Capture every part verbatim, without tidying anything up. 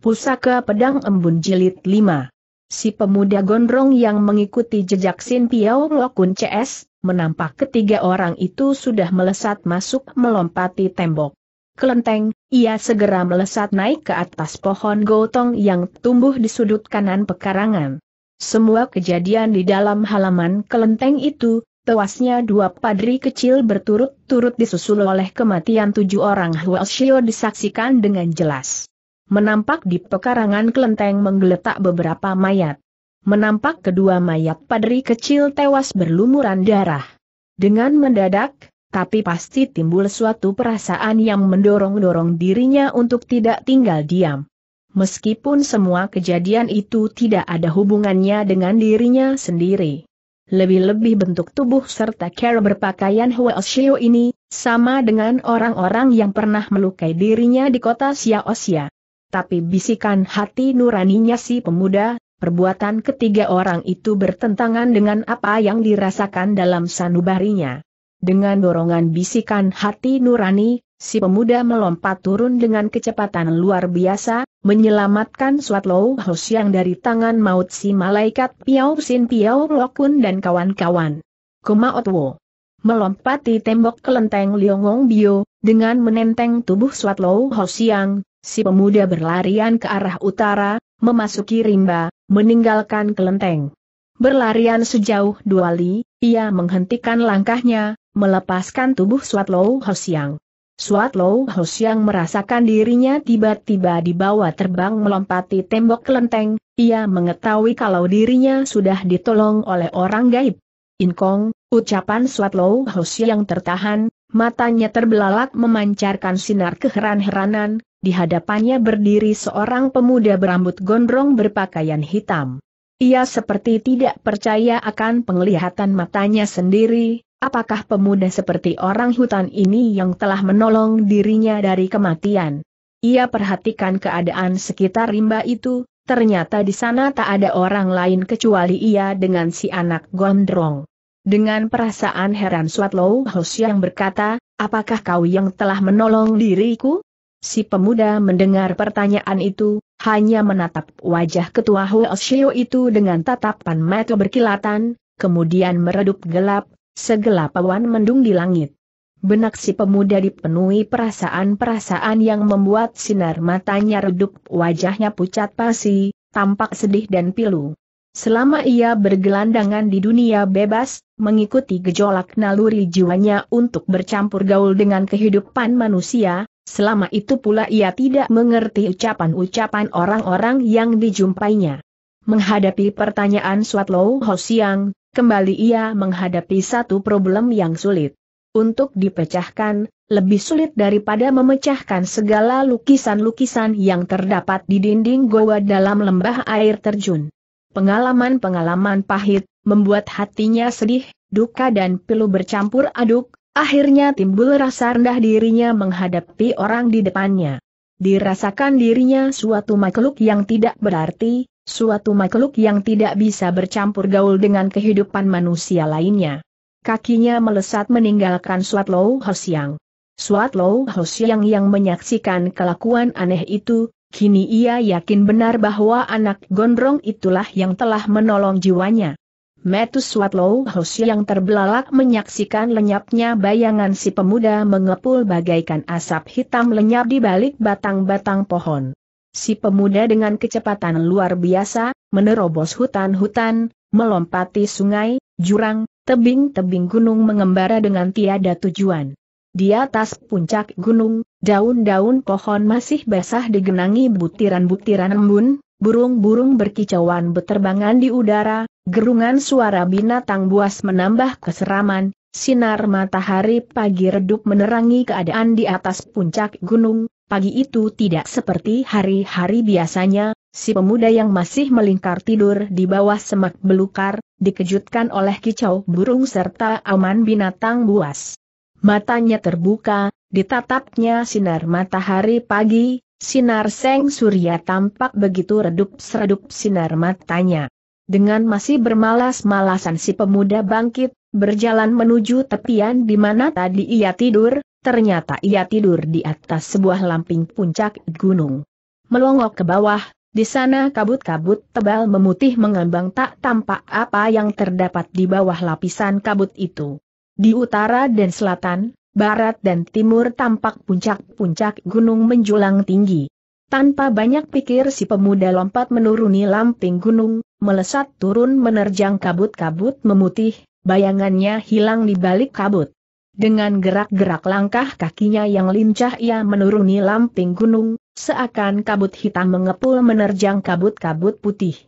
Pusaka Pedang Embun Jilid lima. Si pemuda gondrong yang mengikuti jejak Sin Piao Ngokun C S, menampak ketiga orang itu sudah melesat masuk melompati tembok. Kelenteng, ia segera melesat naik ke atas pohon gotong yang tumbuh di sudut kanan pekarangan. Semua kejadian di dalam halaman kelenteng itu, tewasnya dua padri kecil berturut-turut disusul oleh kematian tujuh orang Huo Shio disaksikan dengan jelas. Menampak di pekarangan kelenteng menggeletak beberapa mayat. Menampak kedua mayat padri kecil tewas berlumuran darah. Dengan mendadak, tapi pasti timbul suatu perasaan yang mendorong-dorong dirinya untuk tidak tinggal diam. Meskipun semua kejadian itu tidak ada hubungannya dengan dirinya sendiri. Lebih-lebih bentuk tubuh serta cara berpakaian Huo Shio ini, sama dengan orang-orang yang pernah melukai dirinya di kota Xiaosia. Tapi bisikan hati nuraninya si pemuda, perbuatan ketiga orang itu bertentangan dengan apa yang dirasakan dalam sanubarinya. Dengan dorongan bisikan hati nurani, si pemuda melompat turun dengan kecepatan luar biasa, menyelamatkan Swat Lo Hosiang dari tangan maut si malaikat Piau Sin Piao Lokun dan kawan-kawan. Koma Otwo melompati tembok kelenteng Liong Ong Bio, dengan menenteng tubuh Swat Lo Hosiang. Si pemuda berlarian ke arah utara, memasuki rimba, meninggalkan kelenteng. Berlarian sejauh dua li, ia menghentikan langkahnya, melepaskan tubuh Swat Lo Hosiang. Swat Lo Hosiang merasakan dirinya tiba-tiba dibawa terbang melompati tembok kelenteng, ia mengetahui kalau dirinya sudah ditolong oleh orang gaib. Inkong, ucapan Swat Lo Hosiang tertahan, matanya terbelalak memancarkan sinar keheran-heranan. Di hadapannya berdiri seorang pemuda berambut gondrong berpakaian hitam. Ia seperti tidak percaya akan penglihatan matanya sendiri, apakah pemuda seperti orang hutan ini yang telah menolong dirinya dari kematian. Ia perhatikan keadaan sekitar rimba itu, ternyata di sana tak ada orang lain kecuali ia dengan si anak gondrong. Dengan perasaan heran Swat Lo Hosiang berkata, "Apakah kau yang telah menolong diriku?" Si pemuda mendengar pertanyaan itu, hanya menatap wajah ketua Huo Shio itu dengan tatapan mata berkilatan, kemudian meredup gelap, segelap awan mendung di langit. Benak si pemuda dipenuhi perasaan-perasaan yang membuat sinar matanya redup, wajahnya pucat pasi, tampak sedih dan pilu. Selama ia bergelandangan di dunia bebas, mengikuti gejolak naluri jiwanya untuk bercampur gaul dengan kehidupan manusia, selama itu pula ia tidak mengerti ucapan-ucapan orang-orang yang dijumpainya. Menghadapi pertanyaan Swat Lo Hosiang, kembali ia menghadapi satu problem yang sulit. Untuk dipecahkan, lebih sulit daripada memecahkan segala lukisan-lukisan yang terdapat di dinding goa dalam lembah air terjun. Pengalaman-pengalaman pahit, membuat hatinya sedih, duka dan pilu bercampur aduk. Akhirnya timbul rasa rendah dirinya menghadapi orang di depannya. Dirasakan dirinya suatu makhluk yang tidak berarti, suatu makhluk yang tidak bisa bercampur gaul dengan kehidupan manusia lainnya. Kakinya melesat meninggalkan Swat Lo Hosiang. Swat Lo Hosiang yang menyaksikan kelakuan aneh itu, kini ia yakin benar bahwa anak gondrong itulah yang telah menolong jiwanya. Mata Swat Lo Hosiang yang terbelalak menyaksikan lenyapnya bayangan si pemuda mengepul bagaikan asap hitam lenyap di balik batang-batang pohon. Si pemuda dengan kecepatan luar biasa, menerobos hutan-hutan, melompati sungai, jurang, tebing-tebing gunung mengembara dengan tiada tujuan. Di atas puncak gunung, daun-daun pohon masih basah digenangi butiran-butiran embun, burung-burung berkicauan beterbangan di udara. Gerungan suara binatang buas menambah keseraman, sinar matahari pagi redup menerangi keadaan di atas puncak gunung. Pagi itu tidak seperti hari-hari biasanya, si pemuda yang masih melingkar tidur di bawah semak belukar, dikejutkan oleh kicau burung serta auman binatang buas. Matanya terbuka, ditatapnya sinar matahari pagi, sinar seng surya tampak begitu redup-seredup sinar matanya. Dengan masih bermalas-malasan si pemuda bangkit, berjalan menuju tepian di mana tadi ia tidur, ternyata ia tidur di atas sebuah lamping puncak gunung. melongok ke bawah, di sana kabut-kabut tebal memutih mengambang tak tampak apa yang terdapat di bawah lapisan kabut itu. Di utara dan selatan, barat dan timur tampak puncak-puncak gunung menjulang tinggi. Tanpa banyak pikir si pemuda lompat menuruni lamping gunung, melesat turun menerjang kabut-kabut memutih, bayangannya hilang di balik kabut. Dengan gerak-gerak langkah kakinya yang lincah ia menuruni lamping gunung, seakan kabut hitam mengepul menerjang kabut-kabut putih.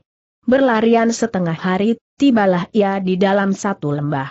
Berlarian setengah hari, tibalah ia di dalam satu lembah.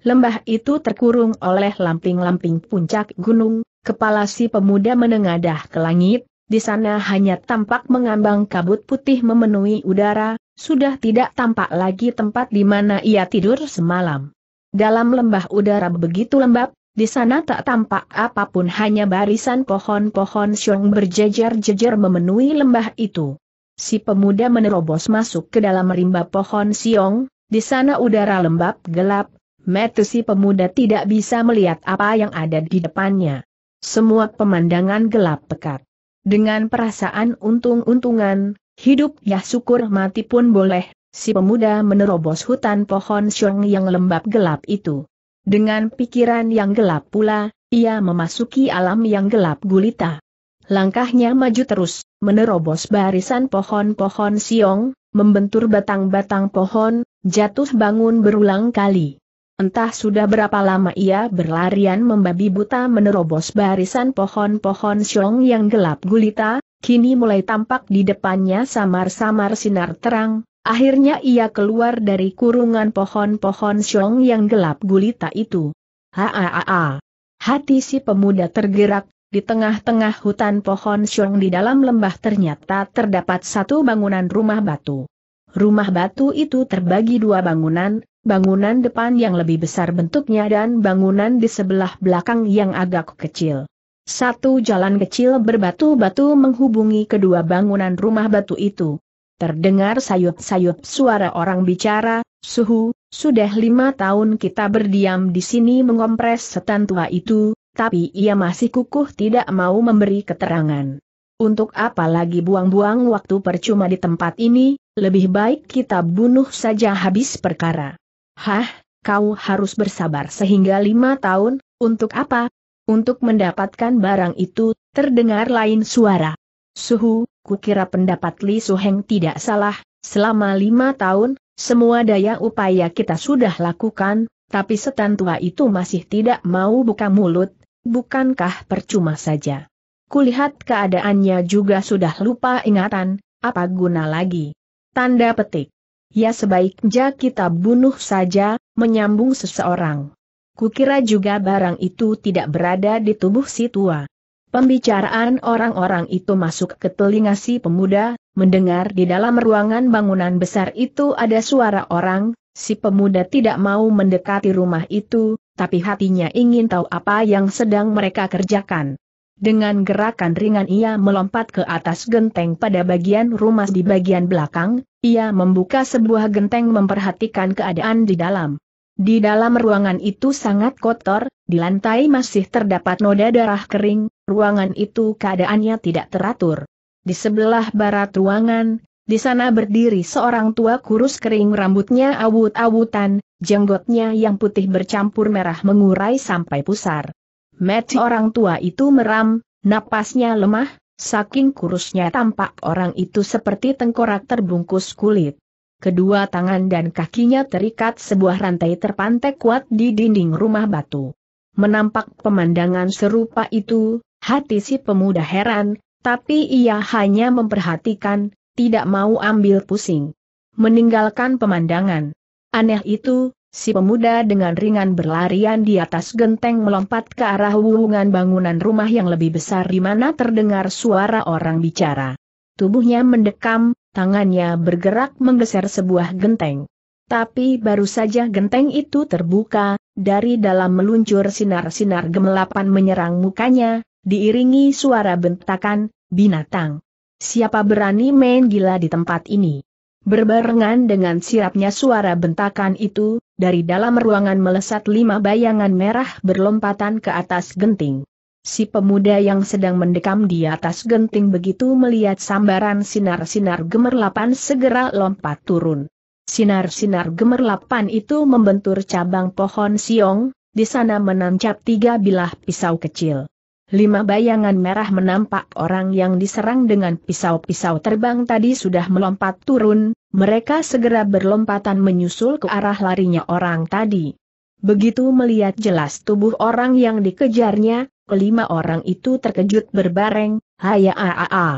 Lembah itu terkurung oleh lamping-lamping puncak gunung, kepala si pemuda menengadah ke langit, di sana hanya tampak mengambang kabut putih memenuhi udara, sudah tidak tampak lagi tempat di mana ia tidur semalam. Dalam lembah udara begitu lembab, di sana tak tampak apapun hanya barisan pohon-pohon syong berjejer-jejer memenuhi lembah itu. Si pemuda menerobos masuk ke dalam rimba pohon syong, di sana udara lembab gelap, mata si pemuda tidak bisa melihat apa yang ada di depannya. Semua pemandangan gelap pekat. Dengan perasaan untung-untungan, hidup ya syukur mati pun boleh, si pemuda menerobos hutan pohon syong yang lembab gelap itu. Dengan pikiran yang gelap pula, ia memasuki alam yang gelap gulita. Langkahnya maju terus, menerobos barisan pohon-pohon syong, membentur batang-batang pohon, jatuh bangun berulang kali. Entah sudah berapa lama ia berlarian membabi buta menerobos barisan pohon-pohon syong yang gelap gulita, kini mulai tampak di depannya samar-samar sinar terang, akhirnya ia keluar dari kurungan pohon-pohon syong yang gelap gulita itu. Ha-ha-ha-ha. Hati si pemuda tergerak, di tengah-tengah hutan pohon syong di dalam lembah ternyata terdapat satu bangunan rumah batu. Rumah batu itu terbagi dua bangunan, bangunan depan yang lebih besar bentuknya dan bangunan di sebelah belakang yang agak kecil. Satu jalan kecil berbatu-batu menghubungi kedua bangunan rumah batu itu. Terdengar sayup-sayup suara orang bicara, "Suhu, sudah lima tahun kita berdiam di sini mengompres setan tua itu, tapi ia masih kukuh tidak mau memberi keterangan. Untuk apa lagi buang-buang waktu percuma di tempat ini, lebih baik kita bunuh saja habis perkara." "Hah, kau harus bersabar sehingga lima tahun, untuk apa?" "Untuk mendapatkan barang itu," terdengar lain suara. "Suhu, kukira pendapat Li Suheng tidak salah, selama lima tahun, semua daya upaya kita sudah lakukan, tapi setan tua itu masih tidak mau buka mulut, bukankah percuma saja? Kulihat keadaannya juga sudah lupa ingatan, apa guna lagi?" Tanda petik. "Ya sebaiknya kita bunuh saja," menyambung seseorang. "Kukira juga barang itu tidak berada di tubuh si tua." Pembicaraan orang-orang itu masuk ke telinga si pemuda, mendengar di dalam ruangan bangunan besar itu ada suara orang, si pemuda tidak mau mendekati rumah itu, tapi hatinya ingin tahu apa yang sedang mereka kerjakan. Dengan gerakan ringan ia melompat ke atas genteng pada bagian rumah di bagian belakang, ia membuka sebuah genteng memperhatikan keadaan di dalam. Di dalam ruangan itu sangat kotor, di lantai masih terdapat noda darah kering, ruangan itu keadaannya tidak teratur. Di sebelah barat ruangan, di sana berdiri seorang tua kurus kering rambutnya awut-awutan, jenggotnya yang putih bercampur merah mengurai sampai pusar. Mata orang tua itu meram, napasnya lemah, saking kurusnya tampak orang itu seperti tengkorak terbungkus kulit. Kedua tangan dan kakinya terikat sebuah rantai terpantai kuat di dinding rumah batu. Menampak pemandangan serupa itu, hati si pemuda heran, tapi ia hanya memperhatikan, tidak mau ambil pusing. Meninggalkan pemandangan aneh itu, si pemuda dengan ringan berlarian di atas genteng melompat ke arah hubungan bangunan rumah yang lebih besar di mana terdengar suara orang bicara. Tubuhnya mendekam, tangannya bergerak menggeser sebuah genteng. Tapi baru saja genteng itu terbuka, dari dalam meluncur sinar-sinar gemelapan menyerang mukanya, diiringi suara bentakan, "Binatang! Siapa berani main gila di tempat ini?" Berbarengan dengan sirapnya suara bentakan itu, dari dalam ruangan melesat lima bayangan merah berlompatan ke atas genting. Si pemuda yang sedang mendekam di atas genting begitu melihat sambaran sinar-sinar gemerlapan segera lompat turun. Sinar-sinar gemerlapan itu membentur cabang pohon siong, di sana menancap tiga bilah pisau kecil. Lima bayangan merah menampak orang yang diserang dengan pisau-pisau terbang tadi sudah melompat turun, mereka segera berlompatan menyusul ke arah larinya orang tadi. Begitu melihat jelas tubuh orang yang dikejarnya, kelima orang itu terkejut berbareng, "Haya a a a."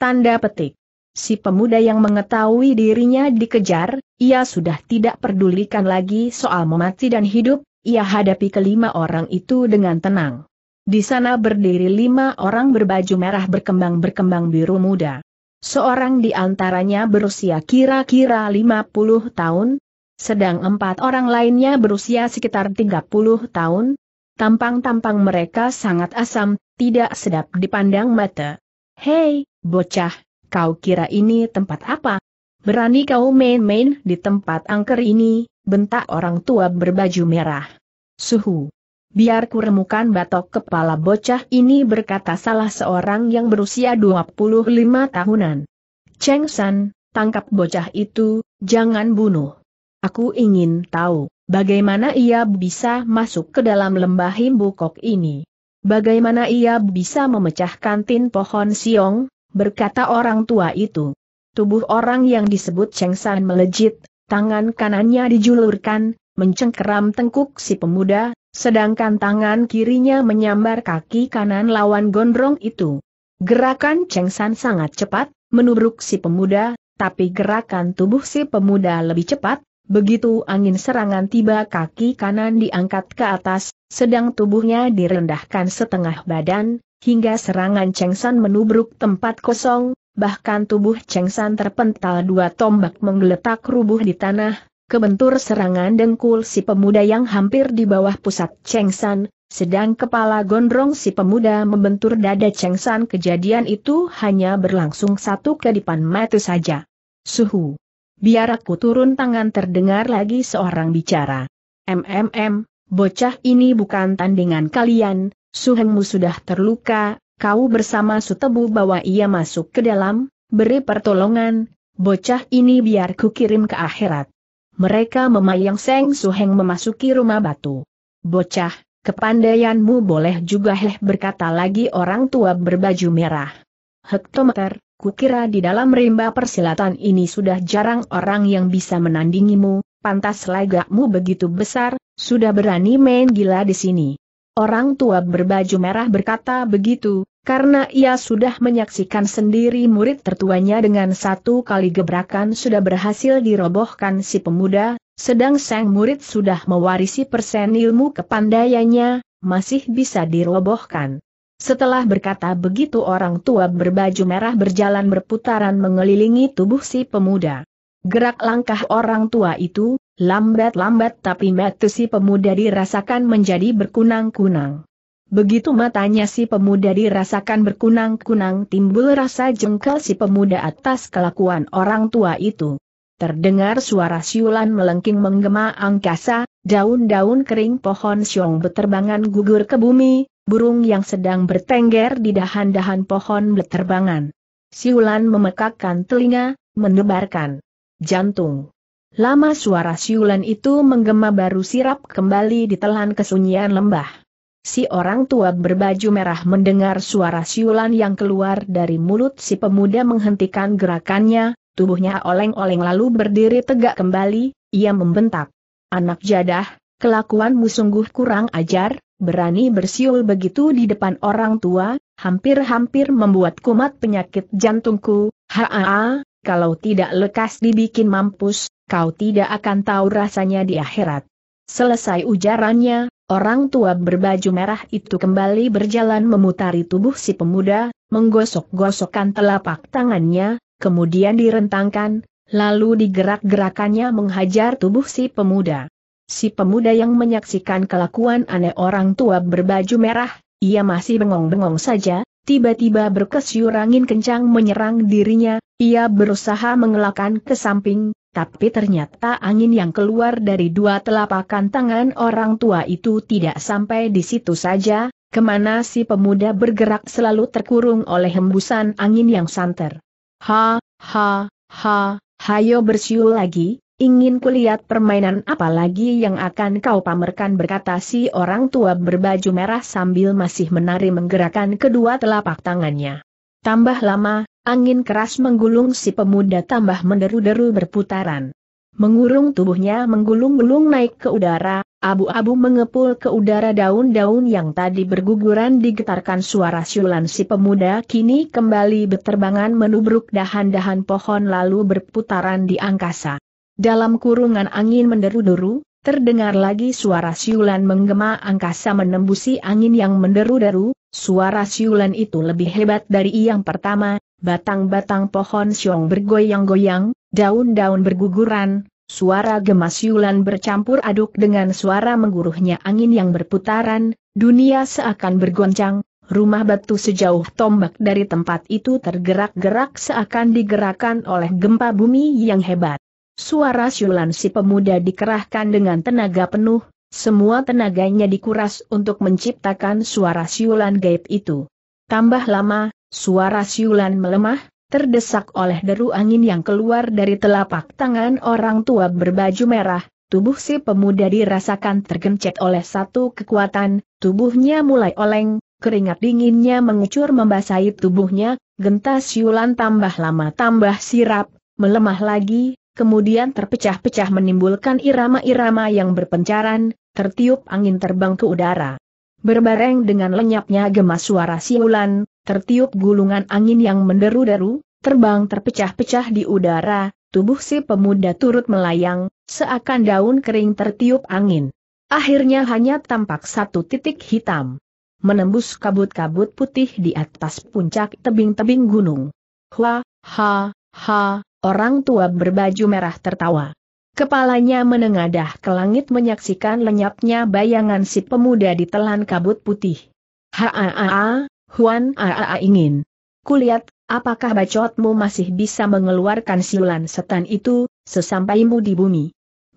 Tanda petik. Si pemuda yang mengetahui dirinya dikejar, ia sudah tidak pedulikan lagi soal mati dan hidup, ia hadapi kelima orang itu dengan tenang. Di sana berdiri lima orang berbaju merah berkembang-berkembang biru muda. Seorang di antaranya berusia kira-kira lima puluh tahun, sedang empat orang lainnya berusia sekitar tiga puluh tahun. Tampang-tampang mereka sangat asam, tidak sedap dipandang mata. "Hei, bocah, kau kira ini tempat apa? Berani kau main-main di tempat angker ini," bentak orang tua berbaju merah. "Suhu. Biar kuremukan batok kepala bocah ini," berkata salah seorang yang berusia dua puluh lima tahunan. "Cheng San, tangkap bocah itu, jangan bunuh. Aku ingin tahu, bagaimana ia bisa masuk ke dalam lembah Himbukok ini. Bagaimana ia bisa memecahkan tin pohon siong," berkata orang tua itu. Tubuh orang yang disebut Cheng San melejit, tangan kanannya dijulurkan, mencengkeram tengkuk si pemuda, sedangkan tangan kirinya menyambar kaki kanan lawan gondrong itu. Gerakan Cheng San sangat cepat, menubruk si pemuda, tapi gerakan tubuh si pemuda lebih cepat. Begitu angin serangan tiba, kaki kanan diangkat ke atas, sedang tubuhnya direndahkan setengah badan, hingga serangan Cheng San menubruk tempat kosong, bahkan tubuh Cheng San terpental dua tombak menggeletak rubuh di tanah. Kebentur serangan dengkul si pemuda yang hampir di bawah pusat Cheng San, sedang kepala gondrong si pemuda membentur dada Cheng San. Kejadian itu hanya berlangsung satu kedipan mata saja. "Suhu. Biar aku turun tangan," terdengar lagi seorang bicara. "Mm, bocah ini bukan tandingan kalian, suhengmu sudah terluka, kau bersama sutebu bawa ia masuk ke dalam, beri pertolongan, bocah ini biar ku kirim ke akhirat." Mereka memayang Seng Suheng memasuki rumah batu. "Bocah, kepandaianmu boleh juga heh," berkata lagi orang tua berbaju merah. "Hektometer, kukira di dalam rimba persilatan ini sudah jarang orang yang bisa menandingimu, pantas lagakmu begitu besar, sudah berani main gila di sini." Orang tua berbaju merah berkata begitu, karena ia sudah menyaksikan sendiri murid tertuanya dengan satu kali gebrakan sudah berhasil dirobohkan si pemuda, sedang sang murid sudah mewarisi persen ilmu kepandaiannya, masih bisa dirobohkan. Setelah berkata begitu, orang tua berbaju merah berjalan berputaran mengelilingi tubuh si pemuda. Gerak langkah orang tua itu lambat-lambat, tapi mata si pemuda dirasakan menjadi berkunang-kunang. Begitu matanya si pemuda dirasakan berkunang-kunang, timbul rasa jengkel si pemuda atas kelakuan orang tua itu. Terdengar suara siulan melengking menggema angkasa, daun-daun kering pohon siong beterbangan gugur ke bumi, burung yang sedang bertengger di dahan-dahan pohon beterbangan. Siulan memekakkan telinga, mendebarkan jantung. Lama suara siulan itu menggema baru sirap kembali ditelan kesunyian lembah. Si orang tua berbaju merah mendengar suara siulan yang keluar dari mulut si pemuda menghentikan gerakannya, tubuhnya oleng-oleng lalu berdiri tegak kembali, ia membentak. "Anak jadah, kelakuanmu sungguh kurang ajar, berani bersiul begitu di depan orang tua, hampir-hampir membuat kumat penyakit jantungku, haa, kalau tidak lekas dibikin mampus, kau tidak akan tahu rasanya di akhirat." Selesai ujarannya, orang tua berbaju merah itu kembali berjalan memutari tubuh si pemuda, menggosok-gosokkan telapak tangannya, kemudian direntangkan, lalu digerak-gerakannya menghajar tubuh si pemuda. Si pemuda yang menyaksikan kelakuan aneh orang tua berbaju merah, ia masih bengong-bengong saja, tiba-tiba berkesiur angin kencang menyerang dirinya, ia berusaha mengelakkan ke samping. Tapi ternyata angin yang keluar dari dua telapak tangan orang tua itu tidak sampai di situ saja, Kemana si pemuda bergerak selalu terkurung oleh hembusan angin yang santer. Ha, ha, ha, hayo bersiul lagi, ingin kulihat permainan apa lagi yang akan kau pamerkan, berkata si orang tua berbaju merah sambil masih menari menggerakkan kedua telapak tangannya. Tambah lama, angin keras menggulung si pemuda tambah menderu-deru berputaran. Mengurung tubuhnya menggulung-gulung naik ke udara. Abu-abu mengepul ke udara, daun-daun yang tadi berguguran digetarkan suara siulan si pemuda kini kembali berterbangan menubruk dahan-dahan pohon lalu berputaran di angkasa. Dalam kurungan angin menderu-deru, terdengar lagi suara siulan menggema angkasa menembusi angin yang menderu-deru, suara siulan itu lebih hebat dari yang pertama, batang-batang pohon siung bergoyang-goyang, daun-daun berguguran. Suara gemas siulan bercampur aduk dengan suara mengguruhnya angin yang berputaran, dunia seakan bergoncang, rumah batu sejauh tombak dari tempat itu tergerak-gerak seakan digerakkan oleh gempa bumi yang hebat. Suara siulan si pemuda dikerahkan dengan tenaga penuh, semua tenaganya dikuras untuk menciptakan suara siulan gaib itu. Tambah lama, suara siulan melemah, terdesak oleh deru angin yang keluar dari telapak tangan orang tua berbaju merah, tubuh si pemuda dirasakan tergencet oleh satu kekuatan, tubuhnya mulai oleng, keringat dinginnya mengucur membasahi tubuhnya, gentas siulan tambah lama tambah sirap, melemah lagi, kemudian terpecah-pecah menimbulkan irama-irama yang berpencaran, tertiup angin terbang ke udara. Berbareng dengan lenyapnya gemas suara siulan, tertiup gulungan angin yang menderu-deru, terbang terpecah-pecah di udara, tubuh si pemuda turut melayang, seakan daun kering tertiup angin. Akhirnya hanya tampak satu titik hitam, menembus kabut-kabut putih di atas puncak tebing-tebing gunung. Ha, ha, ha, orang tua berbaju merah tertawa. Kepalanya menengadah ke langit menyaksikan lenyapnya bayangan si pemuda ditelan kabut putih. Ha-ha-ha, Huan A A ingin kulihat, apakah bacotmu masih bisa mengeluarkan siulan setan itu, sesampaimu di bumi.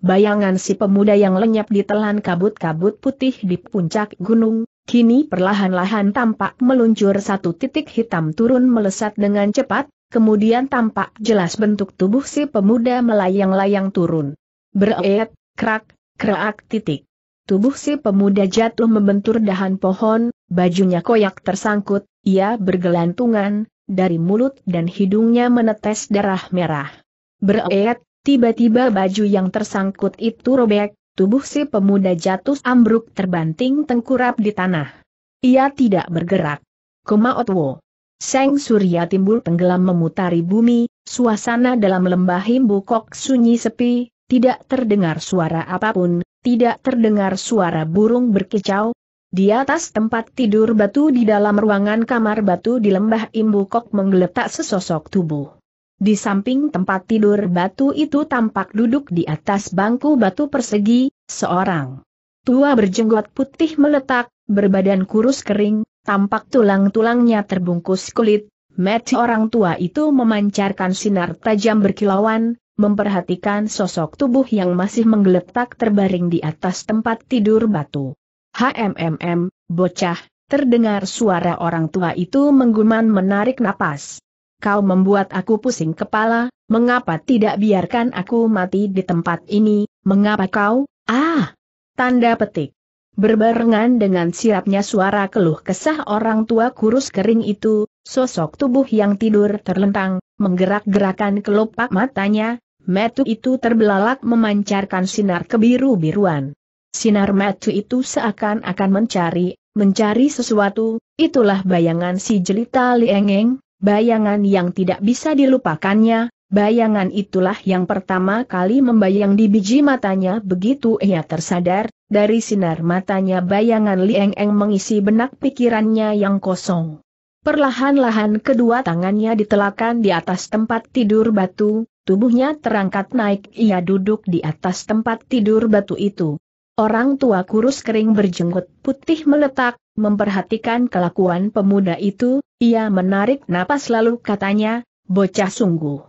Bayangan si pemuda yang lenyap ditelan kabut-kabut putih di puncak gunung, kini perlahan-lahan tampak meluncur satu titik hitam turun melesat dengan cepat. Kemudian tampak jelas bentuk tubuh si pemuda melayang-layang turun. Bereet, krak, krak titik. Tubuh si pemuda jatuh membentur dahan pohon, bajunya koyak tersangkut, ia bergelantungan, dari mulut dan hidungnya menetes darah merah. Bereet, tiba-tiba baju yang tersangkut itu robek, tubuh si pemuda jatuh ambruk terbanting tengkurap di tanah. Ia tidak bergerak. Koma Otwo. Sang surya timbul tenggelam memutari bumi, suasana dalam lembah Himbukok sunyi sepi, tidak terdengar suara apapun, tidak terdengar suara burung berkicau. Di atas tempat tidur batu di dalam ruangan kamar batu di lembah Himbukok menggeletak sesosok tubuh. Di samping tempat tidur batu itu tampak duduk di atas bangku batu persegi, seorang tua berjenggot putih meletak, berbadan kurus kering. Tampak tulang-tulangnya terbungkus kulit, mata orang tua itu memancarkan sinar tajam berkilauan, memperhatikan sosok tubuh yang masih menggeletak terbaring di atas tempat tidur batu. HMMM, bocah, terdengar suara orang tua itu mengguman menarik napas. Kau membuat aku pusing kepala, mengapa tidak biarkan aku mati di tempat ini, mengapa kau, ah, tanda petik. Berbarengan dengan sirapnya suara keluh kesah orang tua kurus kering itu, sosok tubuh yang tidur terlentang, menggerak-gerakan kelopak matanya, mata itu terbelalak memancarkan sinar kebiru-biruan. Sinar mata itu seakan-akan mencari, mencari sesuatu, itulah bayangan si jelita Lieng Eng, bayangan yang tidak bisa dilupakannya, bayangan itulah yang pertama kali membayang di biji matanya begitu ia tersadar. Dari sinar matanya bayangan Lieng Eng mengisi benak pikirannya yang kosong. Perlahan-lahan kedua tangannya ditelakan di atas tempat tidur batu, tubuhnya terangkat naik ia duduk di atas tempat tidur batu itu. Orang tua kurus kering berjenggot putih meletak, memperhatikan kelakuan pemuda itu, ia menarik napas lalu katanya, bocah sungguh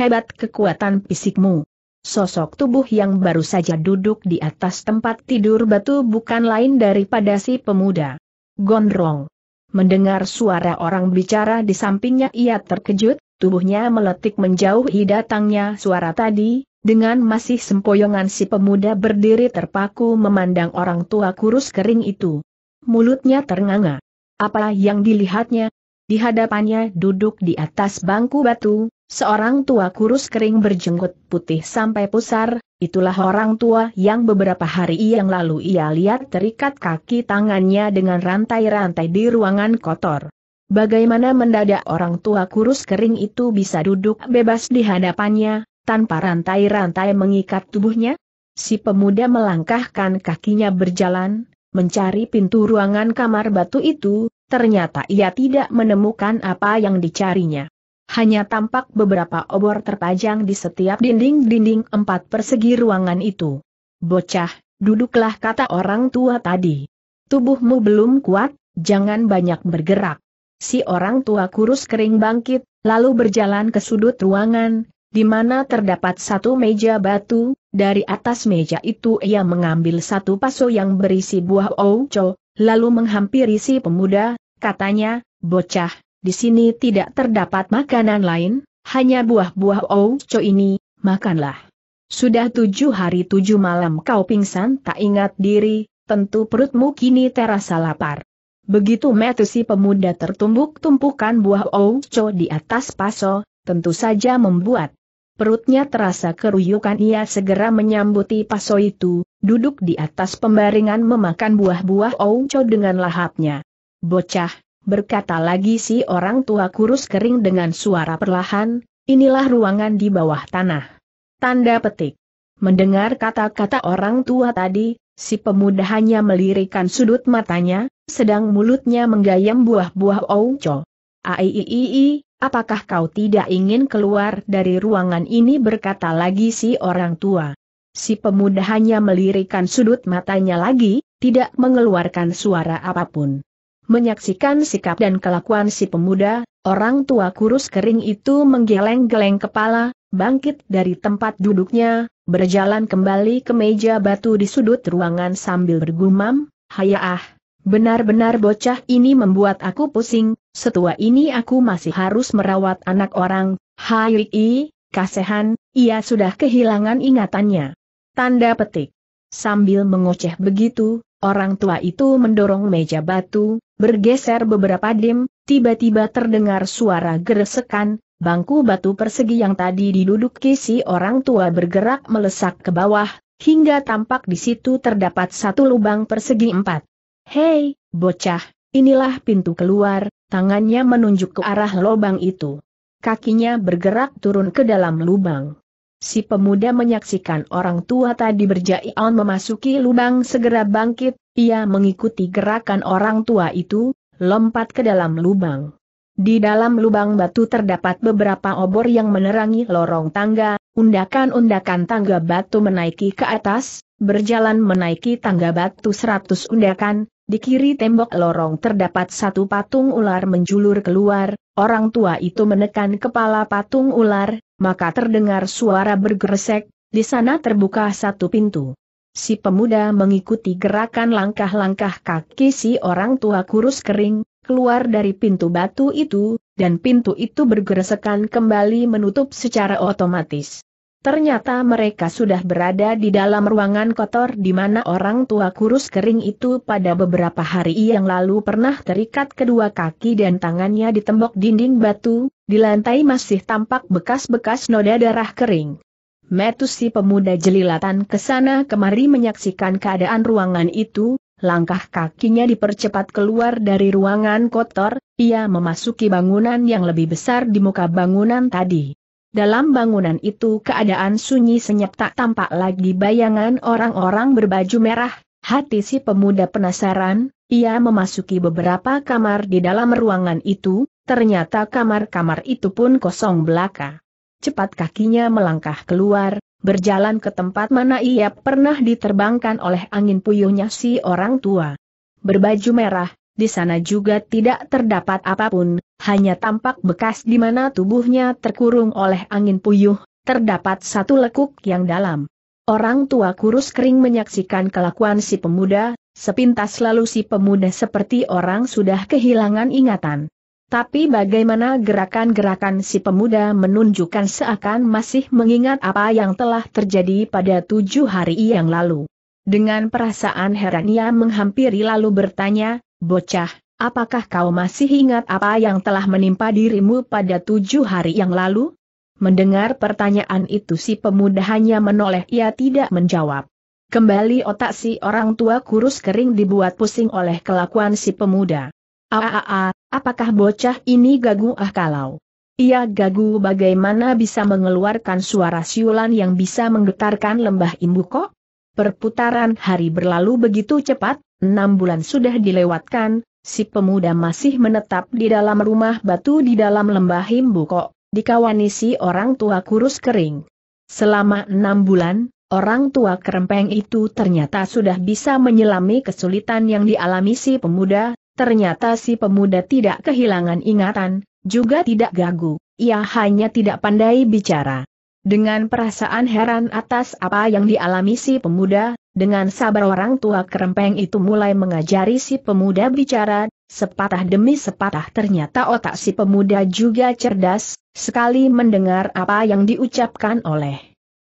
hebat kekuatan fisikmu. Sosok tubuh yang baru saja duduk di atas tempat tidur batu bukan lain daripada si pemuda. Gondrong. Mendengar suara orang bicara di sampingnya ia terkejut, tubuhnya meletik menjauhi datangnya suara tadi, dengan masih sempoyongan si pemuda berdiri terpaku memandang orang tua kurus kering itu. Mulutnya ternganga. Apa yang dilihatnya? Di hadapannya duduk di atas bangku batu, seorang tua kurus kering berjenggot putih sampai pusar, itulah orang tua yang beberapa hari yang lalu ia lihat terikat kaki tangannya dengan rantai-rantai di ruangan kotor. Bagaimana mendadak orang tua kurus kering itu bisa duduk bebas di hadapannya, tanpa rantai-rantai mengikat tubuhnya? Si pemuda melangkahkan kakinya berjalan, mencari pintu ruangan kamar batu itu. Ternyata ia tidak menemukan apa yang dicarinya. Hanya tampak beberapa obor terpajang di setiap dinding-dinding empat persegi ruangan itu. Bocah, duduklah, kata orang tua tadi. Tubuhmu belum kuat, jangan banyak bergerak. Si orang tua kurus kering bangkit, lalu berjalan ke sudut ruangan, di mana terdapat satu meja batu. Dari atas meja itu ia mengambil satu paso yang berisi buah ouco, lalu menghampiri si pemuda. Katanya, bocah, di sini tidak terdapat makanan lain, hanya buah-buah ouco ini, makanlah. Sudah tujuh hari tujuh malam kau pingsan tak ingat diri, tentu perutmu kini terasa lapar. Begitu mata si pemuda tertumbuk-tumpukan buah ouco di atas paso, tentu saja membuat perutnya terasa keruyukan. Ia segera menyambuti paso itu, duduk di atas pembaringan memakan buah-buah ouco dengan lahapnya. Bocah, berkata lagi si orang tua kurus kering dengan suara perlahan, inilah ruangan di bawah tanah. Tanda petik. Mendengar kata-kata orang tua tadi, si pemuda hanya melirikkan sudut matanya, sedang mulutnya menggayam buah-buah ouco. Aiii, apakah kau tidak ingin keluar dari ruangan ini, berkata lagi si orang tua. Si pemuda hanya melirikkan sudut matanya lagi, tidak mengeluarkan suara apapun. Menyaksikan sikap dan kelakuan si pemuda, orang tua kurus kering itu menggeleng-geleng kepala, bangkit dari tempat duduknya, berjalan kembali ke meja batu di sudut ruangan sambil bergumam, "Hayaah, benar-benar bocah ini membuat aku pusing, setua ini aku masih harus merawat anak orang, hai, kasihan, ia sudah kehilangan ingatannya." Tanda petik. Sambil mengoceh begitu, orang tua itu mendorong meja batu, bergeser beberapa dim, tiba-tiba terdengar suara geresekan, bangku batu persegi yang tadi diduduki si orang tua bergerak melesak ke bawah, hingga tampak di situ terdapat satu lubang persegi empat. Hei, bocah, inilah pintu keluar, tangannya menunjuk ke arah lubang itu. Kakinya bergerak turun ke dalam lubang. Si pemuda menyaksikan orang tua tadi berjalan memasuki lubang segera bangkit, ia mengikuti gerakan orang tua itu, lompat ke dalam lubang. Di dalam lubang batu terdapat beberapa obor yang menerangi lorong tangga, undakan-undakan tangga batu menaiki ke atas, berjalan menaiki tangga batu seratus undakan, di kiri tembok lorong terdapat satu patung ular menjulur keluar, orang tua itu menekan kepala patung ular, maka terdengar suara bergeresek, di sana terbuka satu pintu. Si pemuda mengikuti gerakan langkah-langkah kaki si orang tua kurus kering, keluar dari pintu batu itu, dan pintu itu bergeresekan kembali menutup secara otomatis. Ternyata mereka sudah berada di dalam ruangan kotor di mana orang tua kurus kering itu pada beberapa hari yang lalu pernah terikat kedua kaki dan tangannya di tembok dinding batu, di lantai masih tampak bekas-bekas noda darah kering. Mata si pemuda jelilatan ke sana kemari menyaksikan keadaan ruangan itu, langkah kakinya dipercepat keluar dari ruangan kotor, ia memasuki bangunan yang lebih besar di muka bangunan tadi. Dalam bangunan itu keadaan sunyi senyap, tak tampak lagi bayangan orang-orang berbaju merah. Hati si pemuda penasaran, ia memasuki beberapa kamar di dalam ruangan itu, ternyata kamar-kamar itu pun kosong belaka. Cepat kakinya melangkah keluar, berjalan ke tempat mana ia pernah diterbangkan oleh angin puyuhnya si orang tua berbaju merah. Di sana juga tidak terdapat apapun, hanya tampak bekas di mana tubuhnya terkurung oleh angin puyuh, terdapat satu lekuk yang dalam. Orang tua kurus kering menyaksikan kelakuan si pemuda, Sepintas lalu si pemuda seperti orang sudah kehilangan ingatan. Tapi bagaimana gerakan-gerakan si pemuda menunjukkan seakan masih mengingat apa yang telah terjadi pada tujuh hari yang lalu. Dengan perasaan heran ia menghampiri lalu bertanya, "Bocah, apakah kau masih ingat apa yang telah menimpa dirimu pada tujuh hari yang lalu?" Mendengar pertanyaan itu si pemuda hanya menoleh, ia tidak menjawab. Kembali otak si orang tua kurus kering dibuat pusing oleh kelakuan si pemuda. Aa, apakah bocah ini gagu? Ah kalau ia gagu bagaimana bisa mengeluarkan suara siulan yang bisa menggetarkan lembah Imbuko? Perputaran hari berlalu begitu cepat, enam bulan sudah dilewatkan, si pemuda masih menetap di dalam rumah batu di dalam lembah Imbuko. Dikawani si orang tua kurus kering. Selama enam bulan, orang tua kerempeng itu ternyata sudah bisa menyelami kesulitan yang dialami si pemuda. Ternyata si pemuda tidak kehilangan ingatan, juga tidak gagu, ia hanya tidak pandai bicara. Dengan perasaan heran atas apa yang dialami si pemuda, dengan sabar orang tua kerempeng itu mulai mengajari si pemuda bicara. Sepatah demi sepatah ternyata otak si pemuda juga cerdas, sekali mendengar apa yang diucapkan oleh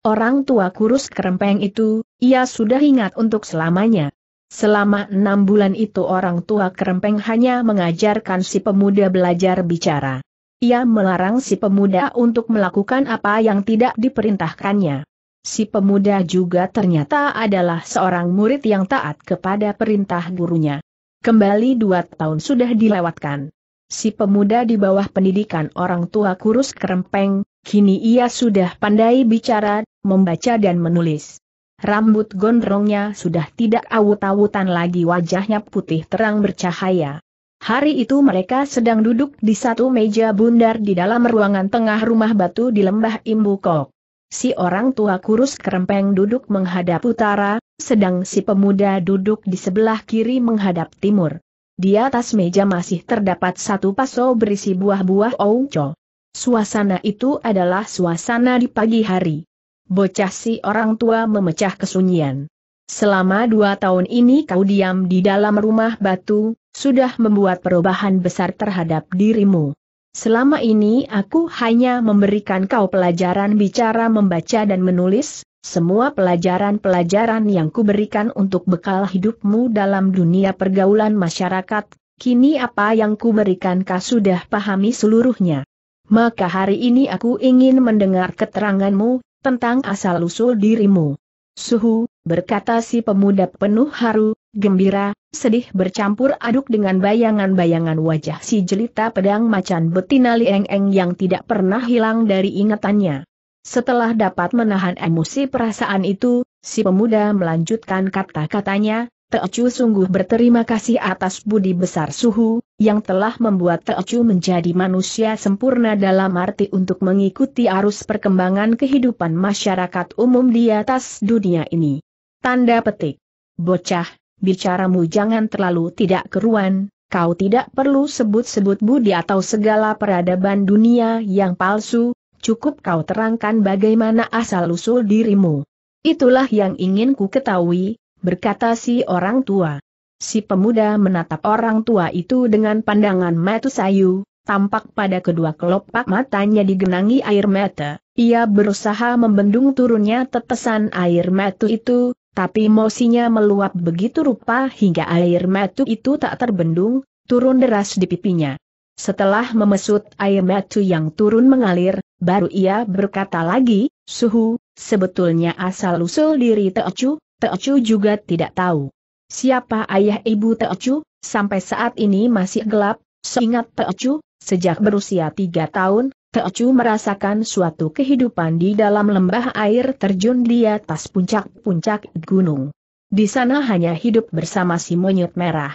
orang tua kurus kerempeng itu, ia sudah ingat untuk selamanya. Selama enam bulan itu orang tua kerempeng hanya mengajarkan si pemuda belajar bicara. Ia melarang si pemuda untuk melakukan apa yang tidak diperintahkannya. Si pemuda juga ternyata adalah seorang murid yang taat kepada perintah gurunya. Kembali dua tahun sudah dilewatkan. Si pemuda di bawah pendidikan orang tua kurus kerempeng, kini ia sudah pandai bicara, membaca dan menulis. Rambut gondrongnya sudah tidak awut-awutan lagi, wajahnya putih terang bercahaya. Hari itu mereka sedang duduk di satu meja bundar di dalam ruangan tengah rumah batu di lembah Imbukok. Si orang tua kurus kerempeng duduk menghadap utara, sedang si pemuda duduk di sebelah kiri menghadap timur. Di atas meja masih terdapat satu paso berisi buah-buah ouco. Suasana itu adalah suasana di pagi hari. Bocah, si orang tua memecah kesunyian. Selama dua tahun ini kau diam di dalam rumah batu, sudah membuat perubahan besar terhadap dirimu. Selama ini aku hanya memberikan kau pelajaran bicara, membaca dan menulis. Semua pelajaran-pelajaran yang kuberikan untuk bekal hidupmu dalam dunia pergaulan masyarakat, kini apa yang kuberikan kau sudah pahami seluruhnya. Maka hari ini aku ingin mendengar keteranganmu tentang asal-usul dirimu. Suhu, berkata si pemuda penuh haru, gembira, sedih bercampur aduk dengan bayangan-bayangan wajah si jelita pedang macan betina Lieng Eng yang tidak pernah hilang dari ingatannya. Setelah dapat menahan emosi perasaan itu, si pemuda melanjutkan kata-katanya, "Teocu sungguh berterima kasih atas budi besar Suhu, yang telah membuat Teocu menjadi manusia sempurna dalam arti untuk mengikuti arus perkembangan kehidupan masyarakat umum di atas dunia ini." Tanda petik. Bocah, bicaramu jangan terlalu tidak keruan, kau tidak perlu sebut-sebut budi atau segala peradaban dunia yang palsu. Cukup kau terangkan bagaimana asal-usul dirimu. Itulah yang ingin ku ketahui, berkata si orang tua. Si pemuda menatap orang tua itu dengan pandangan mata sayu, tampak pada kedua kelopak matanya digenangi air mata. Ia berusaha membendung turunnya tetesan air mata itu, tapi emosinya meluap begitu rupa hingga air mata itu tak terbendung, turun deras di pipinya. Setelah memesut air mata yang turun mengalir, baru ia berkata lagi, "Suhu, sebetulnya asal-usul diri Teocu, Teocu juga tidak tahu. Siapa ayah ibu Teocu, sampai saat ini masih gelap. Seingat Teocu, sejak berusia tiga tahun, Teocu merasakan suatu kehidupan di dalam lembah air terjun di atas puncak-puncak gunung. Di sana hanya hidup bersama si monyet merah."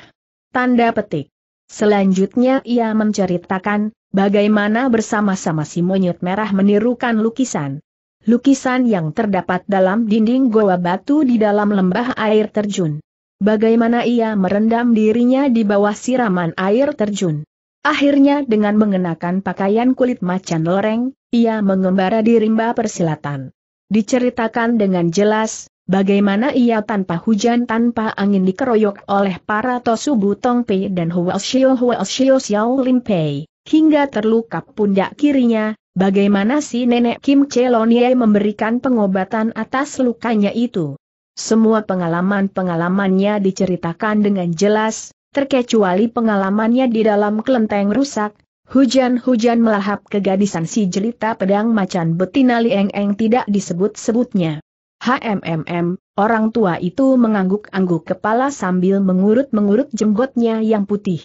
Tanda petik. Selanjutnya ia menceritakan bagaimana bersama-sama si monyet merah menirukan lukisan. Lukisan yang terdapat dalam dinding goa batu di dalam lembah air terjun. Bagaimana ia merendam dirinya di bawah siraman air terjun. Akhirnya dengan mengenakan pakaian kulit macan loreng, ia mengembara di rimba persilatan. Diceritakan dengan jelas Bagaimana ia tanpa hujan tanpa angin dikeroyok oleh para Tosu Butong Pei dan Huo Shio Huo Shio Xiao Lin Pei, hingga terluka pundak kirinya, bagaimana si nenek Kim Celonie memberikan pengobatan atas lukanya itu. Semua pengalaman-pengalamannya diceritakan dengan jelas, terkecuali pengalamannya di dalam kelenteng rusak. Hujan-hujan melahap kegadisan si jelita pedang macan betina Lieng Eng tidak disebut-sebutnya. HMM, orang tua itu mengangguk-angguk kepala sambil mengurut-mengurut jenggotnya yang putih.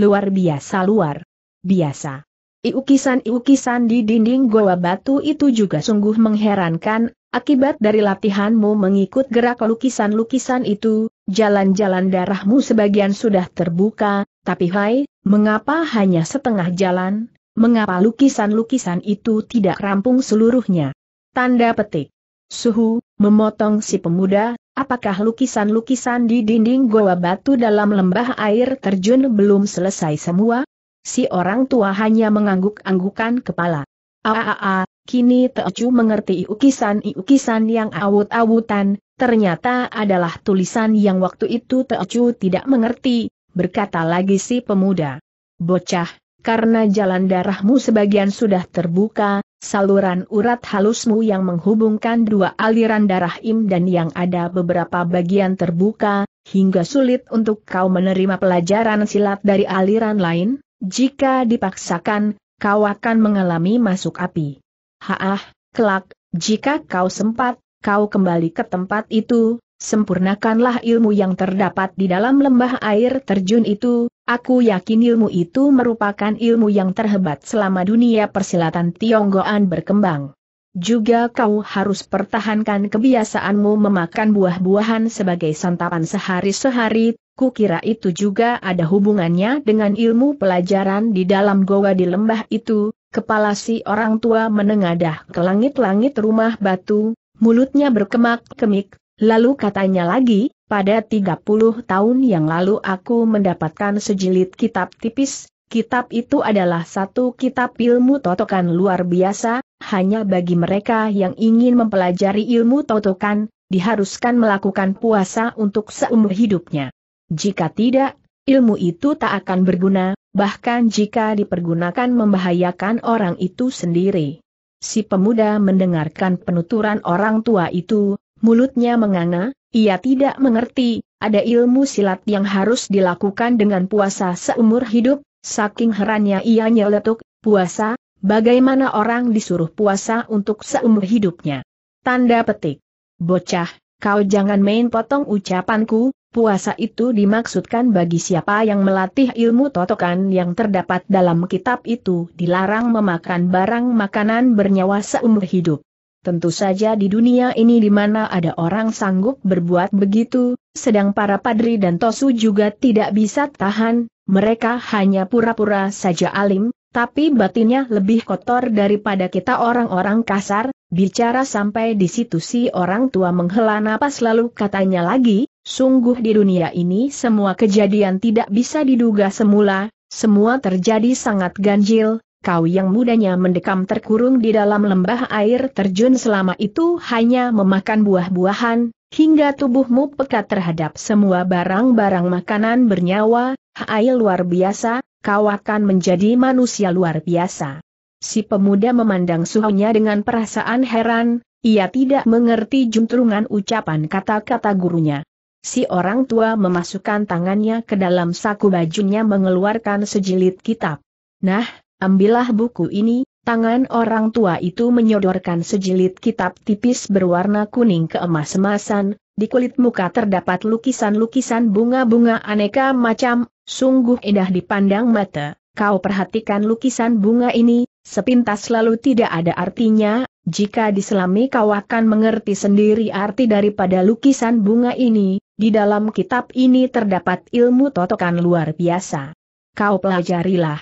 Luar biasa luar biasa. Iukisan-iukisan di dinding goa batu itu juga sungguh mengherankan, akibat dari latihanmu mengikut gerak lukisan-lukisan itu, jalan-jalan darahmu sebagian sudah terbuka, tapi hai, mengapa hanya setengah jalan, mengapa lukisan-lukisan itu tidak rampung seluruhnya? Tanda petik. Suhu, memotong si pemuda, apakah lukisan-lukisan di dinding goa batu dalam lembah air terjun belum selesai semua? Si orang tua hanya mengangguk-anggukan kepala. Aaaa, kini Teocu mengerti ukisan-ukisan yang awut-awutan, ternyata adalah tulisan yang waktu itu Teocu tidak mengerti, berkata lagi si pemuda. Bocah, karena jalan darahmu sebagian sudah terbuka, saluran urat halusmu yang menghubungkan dua aliran darah im dan yang ada beberapa bagian terbuka, hingga sulit untuk kau menerima pelajaran silat dari aliran lain, jika dipaksakan, kau akan mengalami masuk api. Haah, kelak, jika kau sempat, kau kembali ke tempat itu, sempurnakanlah ilmu yang terdapat di dalam lembah air terjun itu. Aku yakin ilmu itu merupakan ilmu yang terhebat selama dunia persilatan Tionggoan berkembang. Juga kau harus pertahankan kebiasaanmu memakan buah-buahan sebagai santapan sehari-sehari, kukira itu juga ada hubungannya dengan ilmu pelajaran di dalam goa di lembah itu. Kepala si orang tua menengadah ke langit-langit rumah batu, mulutnya berkemak-kemik, lalu katanya lagi, pada tiga puluh tahun yang lalu aku mendapatkan sejilid kitab tipis, kitab itu adalah satu kitab ilmu totokan luar biasa, hanya bagi mereka yang ingin mempelajari ilmu totokan, diharuskan melakukan puasa untuk seumur hidupnya. Jika tidak, ilmu itu tak akan berguna, bahkan jika dipergunakan membahayakan orang itu sendiri. Si pemuda mendengarkan penuturan orang tua itu, mulutnya menganga. Ia tidak mengerti, ada ilmu silat yang harus dilakukan dengan puasa seumur hidup, saking herannya ia nyeletuk, puasa, bagaimana orang disuruh puasa untuk seumur hidupnya? Tanda petik. Bocah, kau jangan main potong ucapanku, puasa itu dimaksudkan bagi siapa yang melatih ilmu totokan yang terdapat dalam kitab itu dilarang memakan barang makanan bernyawa seumur hidup. Tentu saja di dunia ini di mana ada orang sanggup berbuat begitu, sedang para padri dan tosu juga tidak bisa tahan, mereka hanya pura-pura saja alim, tapi batinnya lebih kotor daripada kita orang-orang kasar. Bicara sampai di situ si orang tua menghela napas lalu katanya lagi, sungguh di dunia ini semua kejadian tidak bisa diduga semula, semua terjadi sangat ganjil. Kau yang mudanya mendekam terkurung di dalam lembah air terjun selama itu hanya memakan buah-buahan, hingga tubuhmu pekat terhadap semua barang-barang makanan bernyawa, hai luar biasa, kau akan menjadi manusia luar biasa. Si pemuda memandang suhunya dengan perasaan heran, ia tidak mengerti juntrungan ucapan kata-kata gurunya. Si orang tua memasukkan tangannya ke dalam saku bajunya mengeluarkan sejilid kitab. Nah, ambillah buku ini, tangan orang tua itu menyodorkan sejilid kitab tipis berwarna kuning keemas-emasan, di kulit muka terdapat lukisan-lukisan bunga-bunga aneka macam, sungguh indah dipandang mata, kau perhatikan lukisan bunga ini, sepintas lalu tidak ada artinya, jika diselami kau akan mengerti sendiri arti daripada lukisan bunga ini, di dalam kitab ini terdapat ilmu totokan luar biasa. Kau pelajarilah.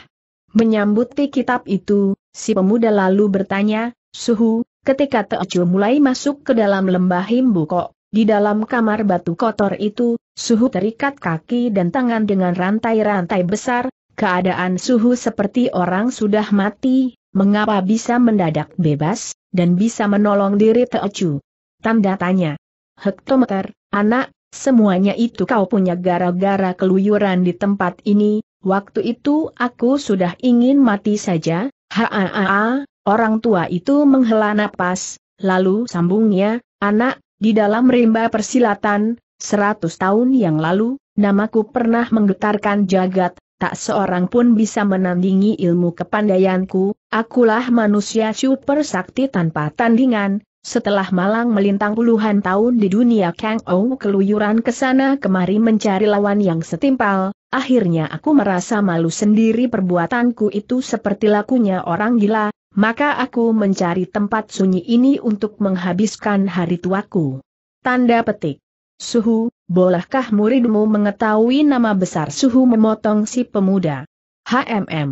Menyambuti kitab itu, si pemuda lalu bertanya, Suhu, ketika Teocu mulai masuk ke dalam lembah Himbuko, di dalam kamar batu kotor itu, Suhu terikat kaki dan tangan dengan rantai-rantai besar, keadaan Suhu seperti orang sudah mati, mengapa bisa mendadak bebas, dan bisa menolong diri Teocu? Tanda tanya. hektometer, anak, semuanya itu kau punya gara-gara keluyuran di tempat ini, waktu itu aku sudah ingin mati saja, ha-ha-ha, orang tua itu menghela napas, lalu sambungnya, anak, di dalam rimba persilatan, seratus tahun yang lalu, namaku pernah menggetarkan jagat, tak seorang pun bisa menandingi ilmu kepandaianku, akulah manusia super sakti tanpa tandingan. Setelah malang melintang puluhan tahun di dunia Kang O keluyuran kesana kemari mencari lawan yang setimpal, akhirnya aku merasa malu sendiri perbuatanku itu seperti lakunya orang gila, maka aku mencari tempat sunyi ini untuk menghabiskan hari tuaku. Tanda petik. Suhu, bolehkah muridmu mengetahui nama besar Suhu? Memotong si pemuda. H M M.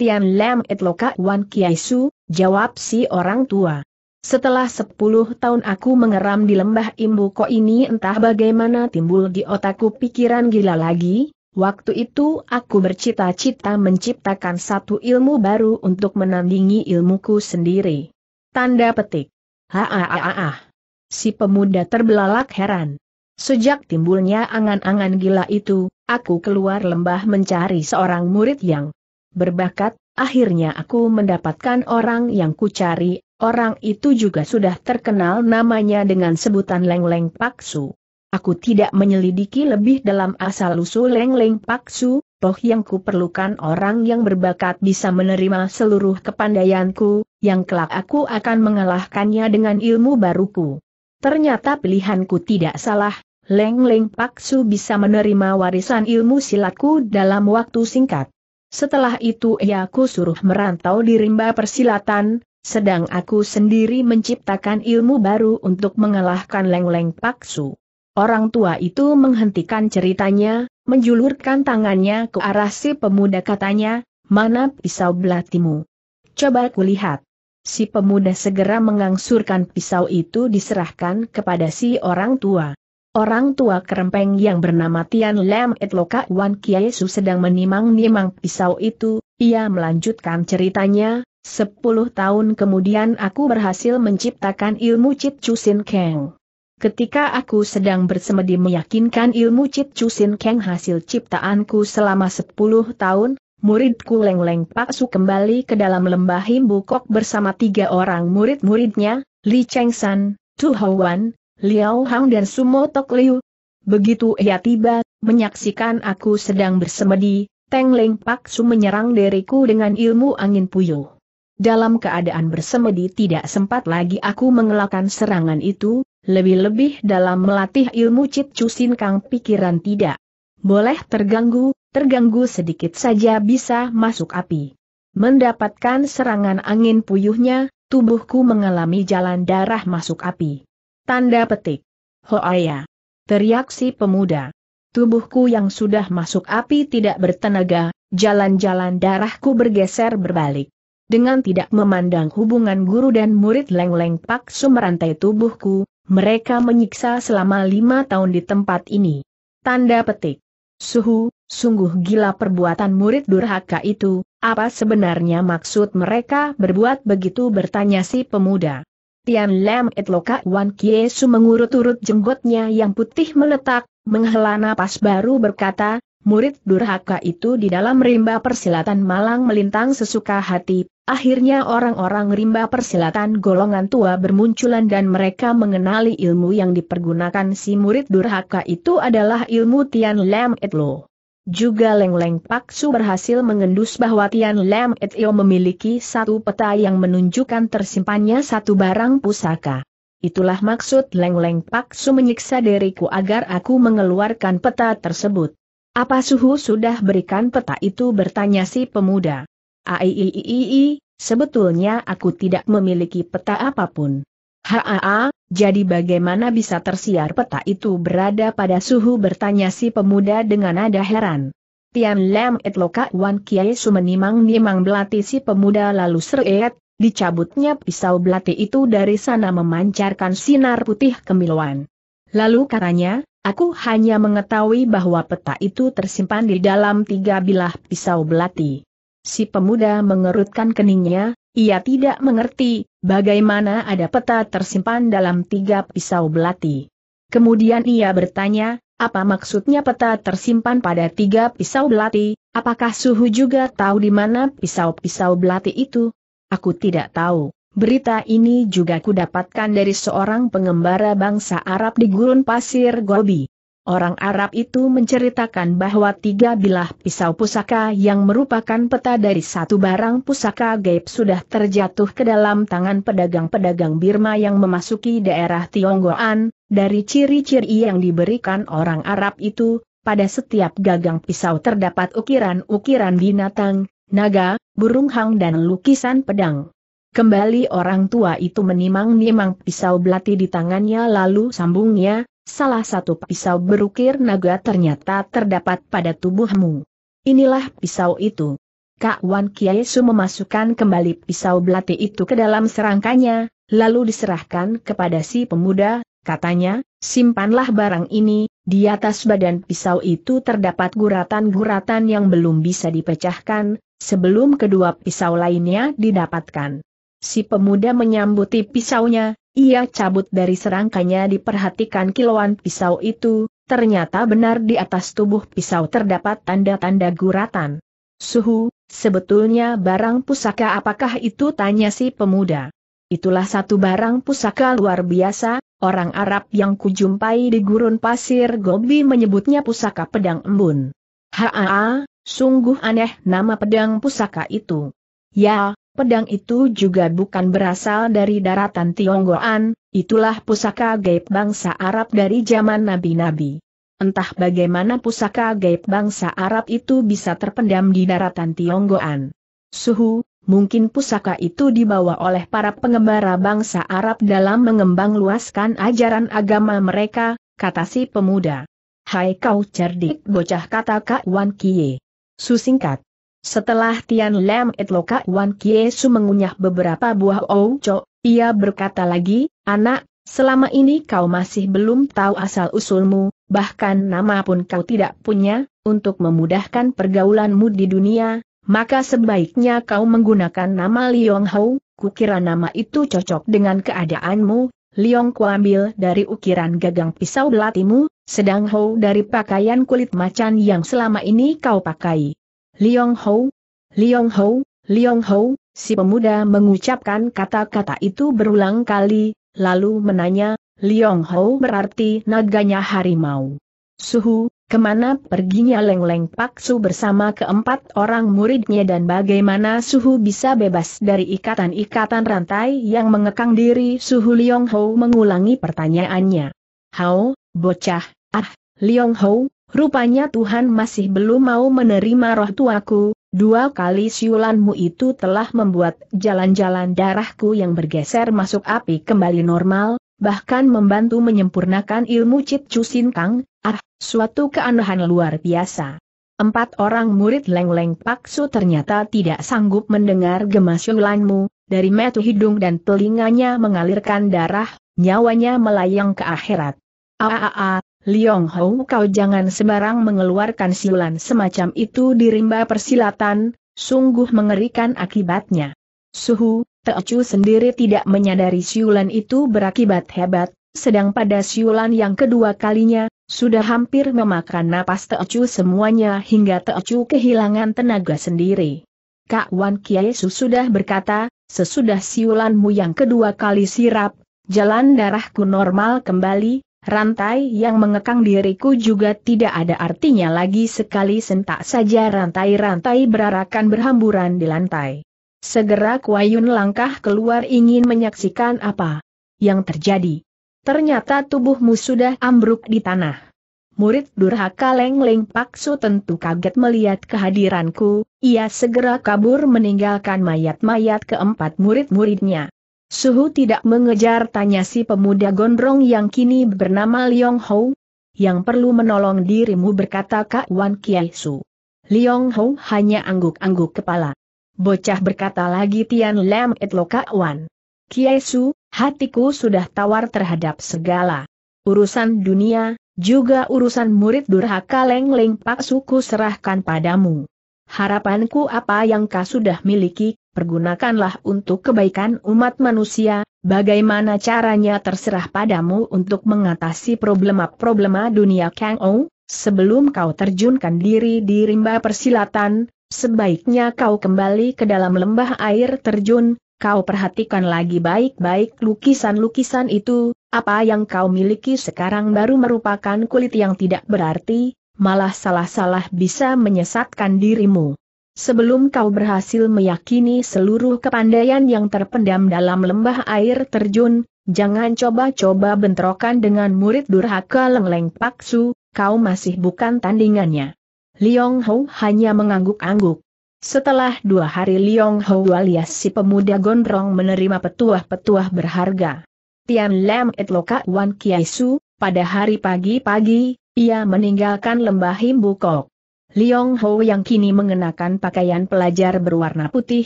Tian Lam Et Lo Ka Wan Kiaisu, jawab si orang tua. Setelah sepuluh tahun aku mengeram di lembah Imbu Ko ini, entah bagaimana timbul di otakku pikiran gila lagi, waktu itu aku bercita-cita menciptakan satu ilmu baru untuk menandingi ilmuku sendiri. Tanda petik. Ha-ha-ha-ha. Si pemuda terbelalak heran. Sejak timbulnya angan-angan gila itu, aku keluar lembah mencari seorang murid yang berbakat, akhirnya aku mendapatkan orang yang kucari. Orang itu juga sudah terkenal namanya dengan sebutan Leng Leng Paksu. Aku tidak menyelidiki lebih dalam asal-usul Leng Leng Paksu, toh yang kuperlukan orang yang berbakat bisa menerima seluruh kepandaianku, yang kelak aku akan mengalahkannya dengan ilmu baruku. Ternyata pilihanku tidak salah, Leng Leng Paksu bisa menerima warisan ilmu silatku dalam waktu singkat. Setelah itu ia aku suruh merantau di rimba persilatan, sedang aku sendiri menciptakan ilmu baru untuk mengalahkan Leng Leng Paksu. Orang tua itu menghentikan ceritanya, menjulurkan tangannya ke arah si pemuda, katanya, mana pisau belatimu? Coba kulihat. Si pemuda segera mengangsurkan pisau itu diserahkan kepada si orang tua. Orang tua kerempeng yang bernama Tian Lam Et Lo Ka Wan Kiaisu sedang menimang-nimang pisau itu, ia melanjutkan ceritanya. Sepuluh tahun kemudian aku berhasil menciptakan ilmu Cit Cu Sin Kang. Ketika aku sedang bersemedi meyakinkan ilmu Cit Cu Sin Kang hasil ciptaanku selama sepuluh tahun, muridku Leng Leng Paksu kembali ke dalam lembah Himbu Kok bersama tiga orang murid-muridnya, Li Cheng San, Chu Hao Wan, Liao Hang dan Sumo Tok Liu. Begitu ia tiba, menyaksikan aku sedang bersemedi, Leng Leng Paksu menyerang diriku dengan ilmu angin puyuh. Dalam keadaan bersemedi tidak sempat lagi aku mengelakkan serangan itu, lebih-lebih dalam melatih ilmu Cit Cu Sin Kang pikiran tidak boleh terganggu, terganggu sedikit saja bisa masuk api. Mendapatkan serangan angin puyuhnya, tubuhku mengalami jalan darah masuk api. Tanda petik. Hoaya! Teriak si pemuda. Tubuhku yang sudah masuk api tidak bertenaga, jalan-jalan darahku bergeser berbalik. Dengan tidak memandang hubungan guru dan murid, Leng Leng Paksu merantai tubuhku, mereka menyiksa selama lima tahun di tempat ini. Tanda petik. Suhu, sungguh gila perbuatan murid durhaka itu, apa sebenarnya maksud mereka berbuat begitu? Bertanya si pemuda. Tian Lam Et Lo Ka Wan Kiaisu mengurut-urut jenggotnya yang putih meletak, menghela napas baru berkata, murid durhaka itu di dalam rimba persilatan malang melintang sesuka hati, akhirnya orang-orang rimba persilatan golongan tua bermunculan dan mereka mengenali ilmu yang dipergunakan si murid durhaka itu adalah ilmu Tian Lam Et Lo. Juga Leng Leng Paksu berhasil mengendus bahwa Tian Lam Et Lo memiliki satu peta yang menunjukkan tersimpannya satu barang pusaka. Itulah maksud Leng Leng Paksu menyiksa diriku agar aku mengeluarkan peta tersebut. Apa Suhu sudah berikan peta itu? Bertanya si pemuda. Aiiii, sebetulnya aku tidak memiliki peta apapun. Haa, jadi bagaimana bisa tersiar peta itu berada pada Suhu? Bertanya si pemuda dengan nada heran. Tian Lam Et Lo Ka Wan Kiaisu menimang-nimang belati si pemuda lalu seret, dicabutnya pisau belati itu dari sana memancarkan sinar putih kemiluan. Lalu katanya, aku hanya mengetahui bahwa peta itu tersimpan di dalam tiga bilah pisau belati. Si pemuda mengerutkan keningnya, ia tidak mengerti, bagaimana ada peta tersimpan dalam tiga pisau belati. Kemudian ia bertanya, apa maksudnya peta tersimpan pada tiga pisau belati, apakah Suhu juga tahu di mana pisau-pisau belati itu? Aku tidak tahu. Berita ini juga kudapatkan dari seorang pengembara bangsa Arab di gurun pasir Gobi. Orang Arab itu menceritakan bahwa tiga bilah pisau pusaka yang merupakan peta dari satu barang pusaka gaib sudah terjatuh ke dalam tangan pedagang-pedagang Birma yang memasuki daerah Tionggoan. Dari ciri-ciri yang diberikan orang Arab itu, pada setiap gagang pisau terdapat ukiran-ukiran binatang, naga, burung hang dan lukisan pedang. Kembali orang tua itu menimang-nimang pisau belati di tangannya lalu sambungnya, salah satu pisau berukir naga ternyata terdapat pada tubuhmu. Inilah pisau itu. Kak Wan Kiaisu memasukkan kembali pisau belati itu ke dalam serangkanya, lalu diserahkan kepada si pemuda, katanya, simpanlah barang ini, di atas badan pisau itu terdapat guratan-guratan yang belum bisa dipecahkan, sebelum kedua pisau lainnya didapatkan. Si pemuda menyambuti pisaunya, ia cabut dari serangkanya diperhatikan kilauan pisau itu, ternyata benar di atas tubuh pisau terdapat tanda-tanda guratan. Suhu, sebetulnya barang pusaka apakah itu? Tanya si pemuda. Itulah satu barang pusaka luar biasa, orang Arab yang kujumpai di gurun pasir Gobi menyebutnya pusaka pedang embun. Haa, sungguh aneh nama pedang pusaka itu. Ya. Pedang itu juga bukan berasal dari daratan Tionggoan, itulah pusaka gaib bangsa Arab dari zaman nabi-nabi. Entah bagaimana pusaka gaib bangsa Arab itu bisa terpendam di daratan Tionggoan. Suhu, mungkin pusaka itu dibawa oleh para pengembara bangsa Arab dalam mengembangluaskan ajaran agama mereka, kata si pemuda. Hai kau cerdik bocah, kata Kak Wan Kie. Susingkat. Setelah Tian Lam Et Lo Ka Wan Kiaisu mengunyah beberapa buah ouco, ia berkata lagi, anak, selama ini kau masih belum tahu asal-usulmu, bahkan nama pun kau tidak punya, untuk memudahkan pergaulanmu di dunia, maka sebaiknya kau menggunakan nama Liong Hou, kukira nama itu cocok dengan keadaanmu, Liong kuambil dari ukiran gagang pisau belatimu, sedang Hou dari pakaian kulit macan yang selama ini kau pakai. Liong Hou, Liong Hou, Liong Hou, si pemuda mengucapkan kata-kata itu berulang kali, lalu menanya, Liong Hou berarti naganya harimau. Suhu, kemana perginya Leng Leng Paksu bersama keempat orang muridnya dan bagaimana Suhu bisa bebas dari ikatan-ikatan rantai yang mengekang diri Suhu? Liong Hou mengulangi pertanyaannya. Hao, bocah, ah, Liong Hou. Rupanya Tuhan masih belum mau menerima roh tuaku, dua kali siulanmu itu telah membuat jalan-jalan darahku yang bergeser masuk api kembali normal, bahkan membantu menyempurnakan ilmu Cit Cu Sin Kang, ah, suatu keanehan luar biasa. Empat orang murid Leng Leng Paksu ternyata tidak sanggup mendengar gema siulanmu, dari mata hidung dan telinganya mengalirkan darah, nyawanya melayang ke akhirat. Aaaa. Liong Hou, kau jangan sembarang mengeluarkan siulan semacam itu di rimba persilatan, sungguh mengerikan akibatnya. Suhu, Teocu sendiri tidak menyadari siulan itu berakibat hebat, sedang pada siulan yang kedua kalinya, sudah hampir memakan napas Teocu semuanya hingga Teocu kehilangan tenaga sendiri. Kak Wan Kiaisu sudah berkata, sesudah siulanmu yang kedua kali sirap, jalan darahku normal kembali. Rantai yang mengekang diriku juga tidak ada artinya lagi, sekali sentak saja rantai-rantai berarakan berhamburan di lantai. Segera Kuayun langkah keluar ingin menyaksikan apa yang terjadi. Ternyata tubuhmu sudah ambruk di tanah. Murid durhaka Leng Leng Paksu tentu kaget melihat kehadiranku, ia segera kabur meninggalkan mayat-mayat keempat murid-muridnya. Suhu tidak mengejar, tanya si pemuda gondrong yang kini bernama Liong Hou. Yang perlu menolong dirimu, berkata Kak Wan Kiaisu. Liong Hou hanya angguk-angguk kepala. Bocah, berkata lagi Tian Lam Et Lo Ka Wan Kiaisu, hatiku sudah tawar terhadap segala urusan dunia, juga urusan murid durhaka Leng Leng Paksu ku serahkan padamu. Harapanku apa yang kau sudah miliki, pergunakanlah untuk kebaikan umat manusia, bagaimana caranya terserah padamu untuk mengatasi problema-problema dunia Kang O. Sebelum kau terjunkan diri di rimba persilatan, sebaiknya kau kembali ke dalam lembah air terjun, kau perhatikan lagi baik-baik lukisan-lukisan itu, apa yang kau miliki sekarang baru merupakan kulit yang tidak berarti, malah salah-salah bisa menyesatkan dirimu. Sebelum kau berhasil meyakini seluruh kepandaian yang terpendam dalam lembah air terjun, jangan coba-coba bentrokan dengan murid durhaka Leng Leng Paksu, kau masih bukan tandingannya. Liong Hou hanya mengangguk-angguk. Setelah dua hari Liong Hou alias si pemuda gondrong menerima petuah-petuah berharga Tian Lam Et Lo Ka Wan Kiaisu. Pada hari pagi-pagi, ia meninggalkan lembah Himbukok. Liong Hou yang kini mengenakan pakaian pelajar berwarna putih,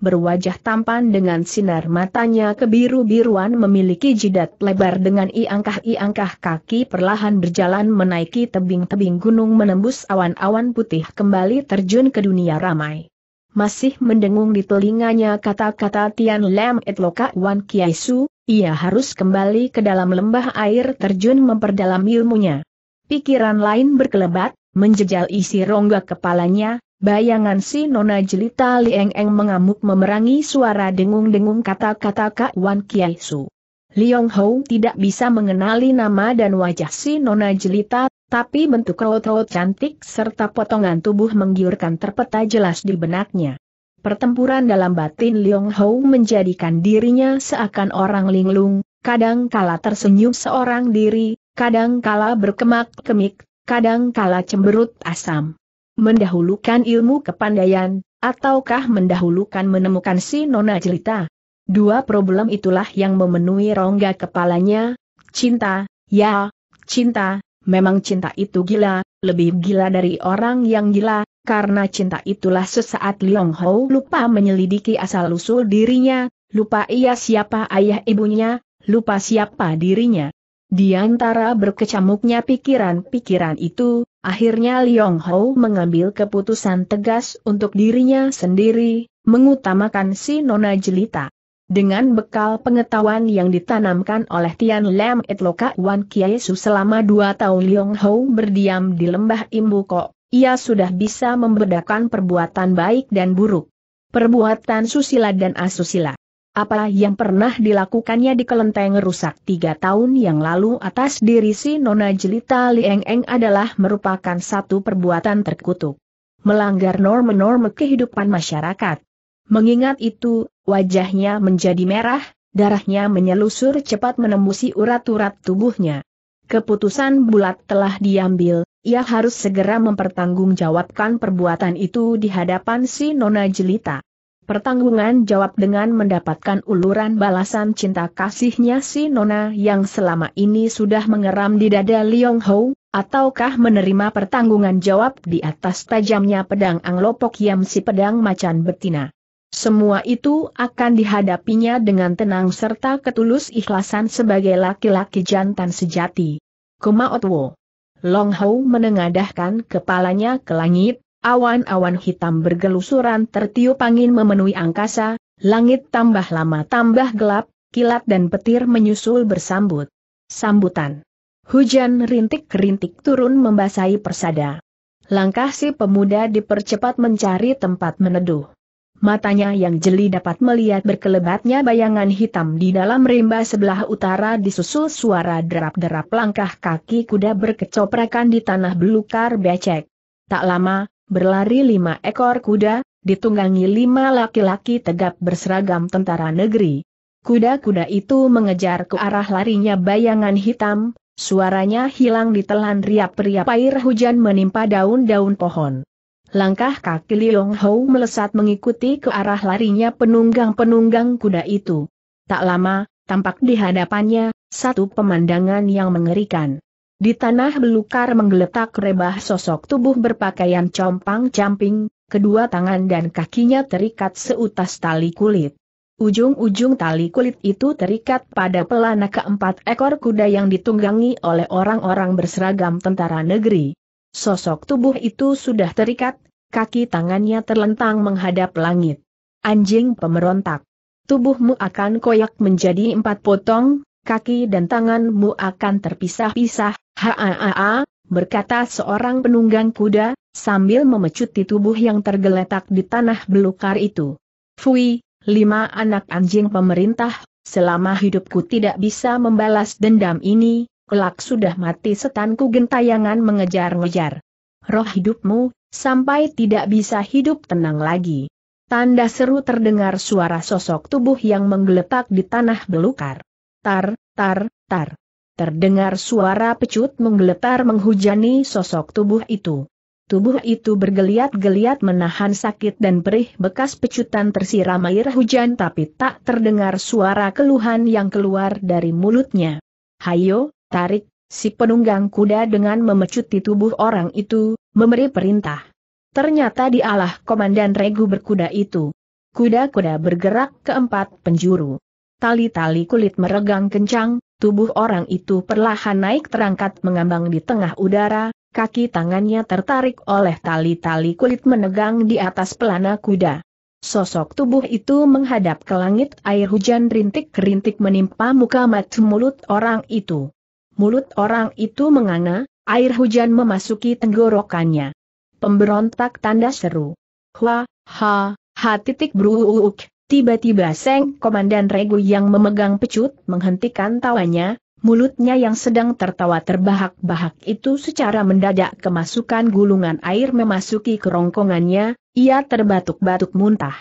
berwajah tampan dengan sinar matanya kebiru-biruan, memiliki jidat lebar dengan iangkah-iangkah kaki, perlahan berjalan menaiki tebing-tebing gunung menembus awan-awan putih, kembali terjun ke dunia ramai. Masih mendengung di telinganya kata-kata Tian Lam Et Lo Ka Wan Kiaisu, ia harus kembali ke dalam lembah air terjun memperdalam ilmunya. Pikiran lain berkelebat, menjejal isi rongga kepalanya. Bayangan si nona jelita Lieng Eng mengamuk memerangi suara dengung-dengung kata-kata Kak Wan Kiaisu. Liong Hou tidak bisa mengenali nama dan wajah si nona jelita, tapi bentuk raut-raut cantik serta potongan tubuh menggiurkan terpeta jelas di benaknya. Pertempuran dalam batin Liong Hou menjadikan dirinya seakan orang linglung, kadang kala tersenyum seorang diri, kadang kala berkemak-kemik, kadang kala cemberut asam. Mendahulukan ilmu kepandaian, ataukah mendahulukan menemukan si nona jelita? Dua problem itulah yang memenuhi rongga kepalanya. Cinta, ya, cinta, memang cinta itu gila, lebih gila dari orang yang gila, karena cinta itulah sesaat Liong Hou lupa menyelidiki asal-usul dirinya, lupa ia siapa ayah ibunya, lupa siapa dirinya. Di antara berkecamuknya pikiran-pikiran itu, akhirnya Liong Hou mengambil keputusan tegas untuk dirinya sendiri, mengutamakan si nona jelita. Dengan bekal pengetahuan yang ditanamkan oleh Tian Lam Et Lo Ka Wan Kiaisu selama dua tahun Liong Hou berdiam di lembah Himbukok, ia sudah bisa membedakan perbuatan baik dan buruk, perbuatan susila dan asusila. Apa yang pernah dilakukannya di kelenteng rusak tiga tahun yang lalu atas diri si nona jelita Lieng Eng adalah merupakan satu perbuatan terkutuk, melanggar norma-norma kehidupan masyarakat. Mengingat itu, wajahnya menjadi merah, darahnya menyelusur cepat menembusi urat-urat tubuhnya. Keputusan bulat telah diambil, ia harus segera mempertanggungjawabkan perbuatan itu di hadapan si nona jelita. Pertanggungan jawab dengan mendapatkan uluran balasan cinta kasihnya si nona yang selama ini sudah mengeram di dada Liong Hou, ataukah menerima pertanggungan jawab di atas tajamnya pedang Anglopok Yam si pedang macan betina. Semua itu akan dihadapinya dengan tenang serta ketulus ikhlasan sebagai laki-laki jantan sejati. Kumaotwo. Liong Hou menengadahkan kepalanya ke langit. Awan-awan hitam bergelusuran tertiup angin memenuhi angkasa, langit tambah lama tambah gelap, kilat dan petir menyusul bersambut. Sambutan. Hujan rintik-rintik turun membasahi persada. Langkah si pemuda dipercepat mencari tempat meneduh. Matanya yang jeli dapat melihat berkelebatnya bayangan hitam di dalam rimba sebelah utara disusul suara derap-derap langkah kaki kuda berkecoprakan di tanah belukar becek. Tak lama, berlari lima ekor kuda, ditunggangi lima laki-laki tegap berseragam tentara negeri. Kuda-kuda itu mengejar ke arah larinya bayangan hitam, suaranya hilang ditelan riap-riap air hujan menimpa daun-daun pohon. Langkah kaki Liong Hou melesat mengikuti ke arah larinya penunggang-penunggang kuda itu. Tak lama, tampak di hadapannya, satu pemandangan yang mengerikan. Di tanah belukar menggeletak rebah sosok tubuh berpakaian compang-camping, kedua tangan dan kakinya terikat seutas tali kulit. Ujung-ujung tali kulit itu terikat pada pelana keempat ekor kuda yang ditunggangi oleh orang-orang berseragam tentara negeri. Sosok tubuh itu sudah terikat, kaki tangannya terlentang menghadap langit. Anjing pemberontak. Tubuhmu akan koyak menjadi empat potong, kaki dan tanganmu akan terpisah-pisah, ha-ha-ha, berkata seorang penunggang kuda, sambil memecuti tubuh yang tergeletak di tanah belukar itu. Fui, lima anak anjing pemerintah, selama hidupku tidak bisa membalas dendam ini, kelak sudah mati setanku gentayangan mengejar-ngejar. Roh hidupmu, sampai tidak bisa hidup tenang lagi. Tanda seru terdengar suara sosok tubuh yang menggeletak di tanah belukar. Tar, tar, tar. Terdengar suara pecut menggeletar menghujani sosok tubuh itu. Tubuh itu bergeliat-geliat menahan sakit dan perih bekas pecutan tersiram air hujan, tapi tak terdengar suara keluhan yang keluar dari mulutnya. Hayo, tarik, si penunggang kuda dengan memecuti tubuh orang itu, memberi perintah. Ternyata dialah komandan regu berkuda itu. Kuda-kuda bergerak ke empat penjuru. Tali-tali kulit meregang kencang, tubuh orang itu perlahan naik terangkat mengambang di tengah udara, kaki tangannya tertarik oleh tali-tali kulit menegang di atas pelana kuda. Sosok tubuh itu menghadap ke langit, air hujan rintik-rintik menimpa muka mata mulut orang itu. Mulut orang itu menganga, air hujan memasuki tenggorokannya. Pemberontak, tanda seru. Hua, ha, ha titik bruuk. Tiba-tiba Seng komandan regu yang memegang pecut menghentikan tawanya, mulutnya yang sedang tertawa terbahak-bahak itu secara mendadak kemasukan gulungan air memasuki kerongkongannya, ia terbatuk-batuk muntah.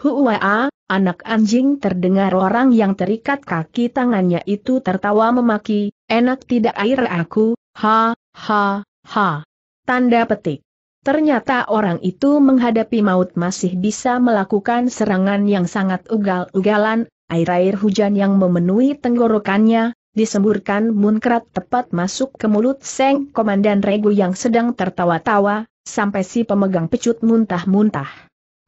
Hua, anak anjing, terdengar orang yang terikat kaki tangannya itu tertawa memaki, enak tidak air aku, ha, ha, ha. Tanda petik. Ternyata orang itu menghadapi maut masih bisa melakukan serangan yang sangat ugal-ugalan, air-air hujan yang memenuhi tenggorokannya, disemburkan munkrat tepat masuk ke mulut Seng komandan regu yang sedang tertawa-tawa, sampai si pemegang pecut muntah-muntah.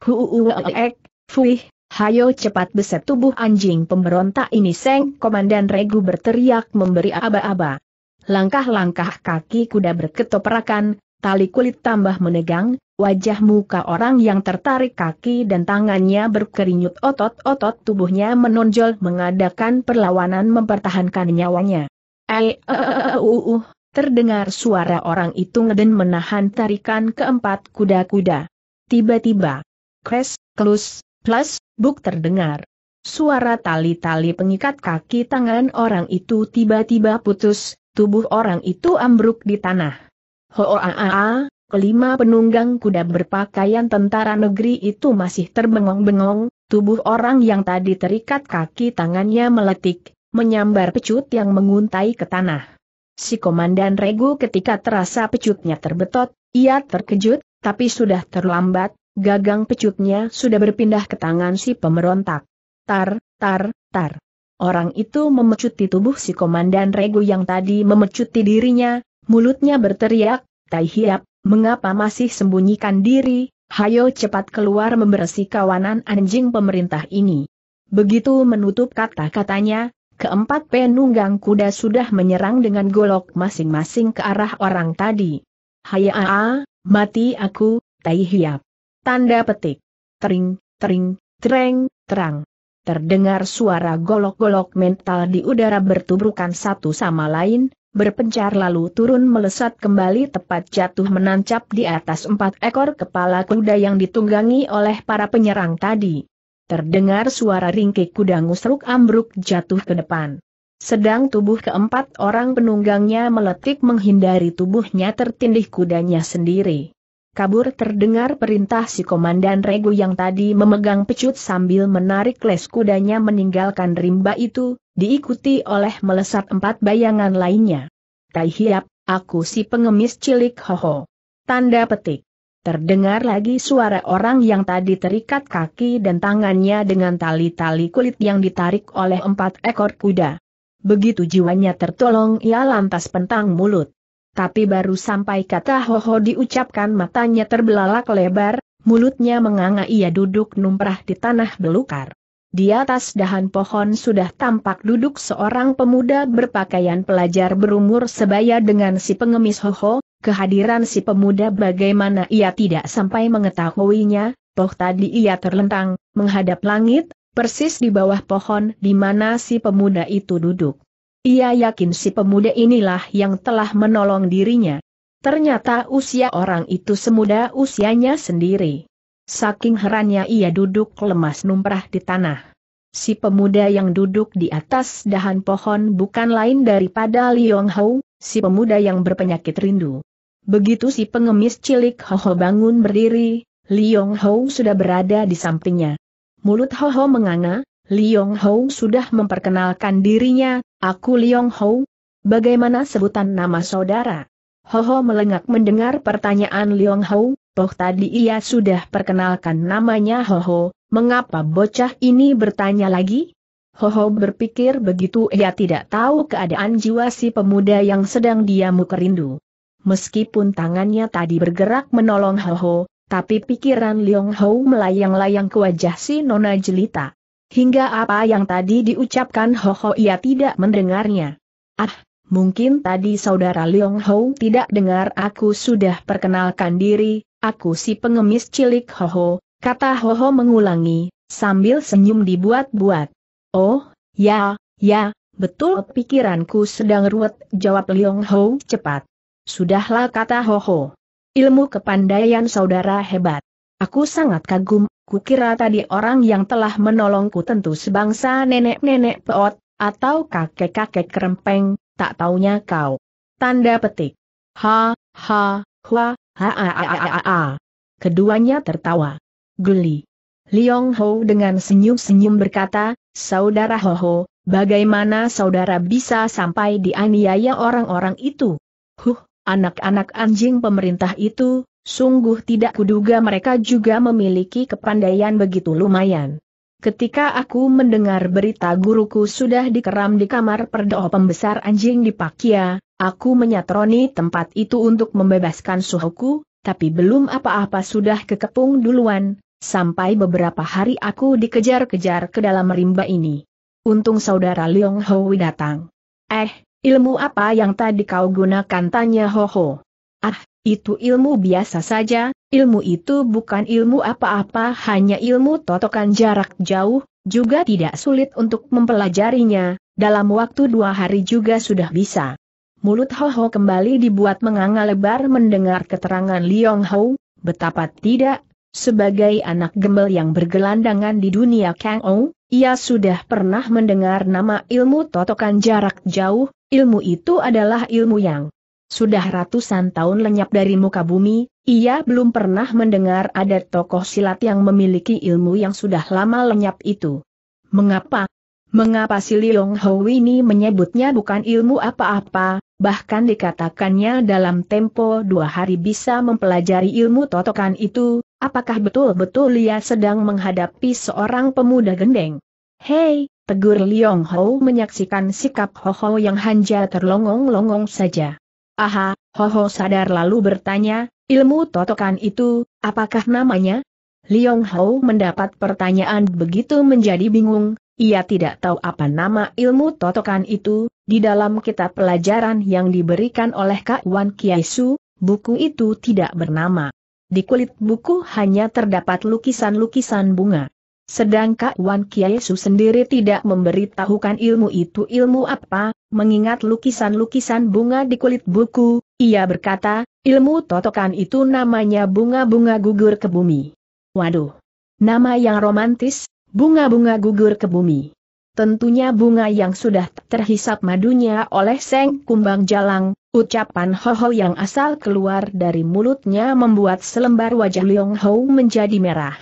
Huuuek, fuih, hayo cepat beset tubuh anjing pemberontak ini, Seng komandan regu berteriak memberi aba-aba. Langkah-langkah kaki kuda berketoprakan, tali kulit tambah menegang, wajah muka orang yang tertarik kaki dan tangannya berkeringut, otot-otot tubuhnya menonjol mengadakan perlawanan mempertahankan nyawanya. Eh, uh, uh, uh, terdengar suara orang itu ngeden menahan tarikan keempat kuda-kuda. Tiba-tiba, crash, klus, plus, buk terdengar. Suara tali-tali pengikat kaki tangan orang itu tiba-tiba putus, tubuh orang itu ambruk di tanah. Hoa-a-a, kelima penunggang kuda berpakaian tentara negeri itu masih terbengong-bengong, tubuh orang yang tadi terikat kaki tangannya meletik, menyambar pecut yang menguntai ke tanah. Si komandan regu ketika terasa pecutnya terbetot, ia terkejut, tapi sudah terlambat, gagang pecutnya sudah berpindah ke tangan si pemberontak. Tar, tar, tar. Orang itu memecuti tubuh si komandan regu yang tadi memecuti dirinya. Mulutnya berteriak, Tai Hiap, mengapa masih sembunyikan diri, hayo cepat keluar membersih kawanan anjing pemerintah ini. Begitu menutup kata-katanya, keempat penunggang kuda sudah menyerang dengan golok masing-masing ke arah orang tadi. Hayaa, mati aku, Tai Hiap. Tanda petik. Tering, tering, tereng, terang. Terdengar suara golok-golok mental di udara bertubrukan satu sama lain, berpencar lalu turun melesat kembali tepat jatuh menancap di atas empat ekor kepala kuda yang ditunggangi oleh para penyerang tadi. Terdengar suara ringkik kuda ngusruk ambruk jatuh ke depan. Sedang tubuh keempat orang penunggangnya meletik menghindari tubuhnya tertindih kudanya sendiri. Kabur, terdengar perintah si komandan regu yang tadi memegang pecut sambil menarik les kudanya meninggalkan rimba itu, diikuti oleh melesat empat bayangan lainnya. Tai Hiap, aku si pengemis cilik Ho Ho. Tanda petik. Terdengar lagi suara orang yang tadi terikat kaki dan tangannya dengan tali-tali kulit yang ditarik oleh empat ekor kuda. Begitu jiwanya tertolong, ia lantas pentang mulut. Tapi baru sampai kata Ho Ho diucapkan, matanya terbelalak lebar, mulutnya menganga, ia duduk numrah di tanah belukar. Di atas dahan pohon sudah tampak duduk seorang pemuda berpakaian pelajar berumur sebaya dengan si pengemis Ho Ho. Kehadiran si pemuda bagaimana ia tidak sampai mengetahuinya, Poh tadi ia terlentang, menghadap langit, persis di bawah pohon di mana si pemuda itu duduk. Ia yakin si pemuda inilah yang telah menolong dirinya. Ternyata usia orang itu semuda usianya sendiri. Saking herannya ia duduk lemas numrah di tanah. Si pemuda yang duduk di atas dahan pohon bukan lain daripada Liong Hou, si pemuda yang berpenyakit rindu. Begitu si pengemis cilik Ho Ho bangun berdiri, Liong Hou sudah berada di sampingnya. Mulut Ho Ho menganga, Liong Hou sudah memperkenalkan dirinya, "Aku Liong Hou. Bagaimana sebutan nama saudara?" Ho Ho melengak mendengar pertanyaan Liong Hou, toh tadi ia sudah perkenalkan namanya Ho Ho. Mengapa bocah ini bertanya lagi? Ho Ho berpikir begitu ia tidak tahu keadaan jiwa si pemuda yang sedang diamuk rindu. Meskipun tangannya tadi bergerak menolong Ho Ho, tapi pikiran Liong Hou melayang-layang ke wajah si nona jelita. Hingga apa yang tadi diucapkan Ho Ho ia tidak mendengarnya. "Ah, mungkin tadi saudara Liong Hou tidak dengar aku sudah perkenalkan diri, aku si pengemis cilik Ho Ho," kata Ho Ho mengulangi, sambil senyum dibuat-buat. "Oh, ya, ya, betul pikiranku sedang ruwet," jawab Liong Hou cepat. "Sudahlah," kata Ho Ho. "Ilmu kepandaian saudara hebat. Aku sangat kagum, kukira tadi orang yang telah menolongku tentu sebangsa nenek-nenek peot, atau kakek-kakek kerempeng, tak taunya kau." Tanda petik. Ha, ha, hua, ha, ha, ha, ha, ha, ha. Keduanya tertawa geli. Liong Hou dengan senyum-senyum berkata, "Saudara Ho Ho, bagaimana saudara bisa sampai dianiaya orang-orang itu? Huh, anak-anak anjing pemerintah itu, sungguh tidak kuduga mereka juga memiliki kepandaian begitu lumayan. Ketika aku mendengar berita guruku sudah dikeram di kamar perdao pembesar anjing di Pakia, aku menyatroni tempat itu untuk membebaskan suhuku, tapi belum apa-apa sudah kekepung duluan. Sampai beberapa hari aku dikejar-kejar ke dalam rimba ini. Untung saudara Liong Hou datang." "Eh, ilmu apa yang tadi kau gunakan?" tanya Ho Ho. "Ah, itu ilmu biasa saja, ilmu itu bukan ilmu apa-apa, hanya ilmu totokan jarak jauh, juga tidak sulit untuk mempelajarinya, dalam waktu dua hari juga sudah bisa." Mulut Ho Ho kembali dibuat menganga lebar mendengar keterangan Liong Hou, betapa tidak. Sebagai anak gembel yang bergelandangan di dunia Kang O, ia sudah pernah mendengar nama ilmu totokan jarak jauh, ilmu itu adalah ilmu yang sudah ratusan tahun lenyap dari muka bumi, ia belum pernah mendengar ada tokoh silat yang memiliki ilmu yang sudah lama lenyap itu. Mengapa? Mengapa si Liong Hou ini menyebutnya bukan ilmu apa-apa, bahkan dikatakannya dalam tempo dua hari bisa mempelajari ilmu totokan itu? Apakah betul-betul ia sedang menghadapi seorang pemuda gendeng? "Hei," tegur Liong Hou menyaksikan sikap Ho Ho yang hanya terlongong-longong saja. "Aha," Ho Ho sadar lalu bertanya, "ilmu totokan itu, apakah namanya?" Liong Hou mendapat pertanyaan begitu menjadi bingung, ia tidak tahu apa nama ilmu totokan itu. Di dalam kitab pelajaran yang diberikan oleh Ka Wan Kiaisu, buku itu tidak bernama. Di kulit buku hanya terdapat lukisan-lukisan bunga. Sedang Ka Wan Kiaisu sendiri tidak memberitahukan ilmu itu ilmu apa, mengingat lukisan-lukisan bunga di kulit buku, ia berkata, "Ilmu totokan itu namanya bunga-bunga gugur ke bumi." Waduh, nama yang romantis, bunga-bunga gugur ke bumi. Tentunya bunga yang sudah terhisap madunya oleh Seng Kumbang Jalang. Ucapan Ho Ho yang asal keluar dari mulutnya membuat selembar wajah Liong Hou menjadi merah.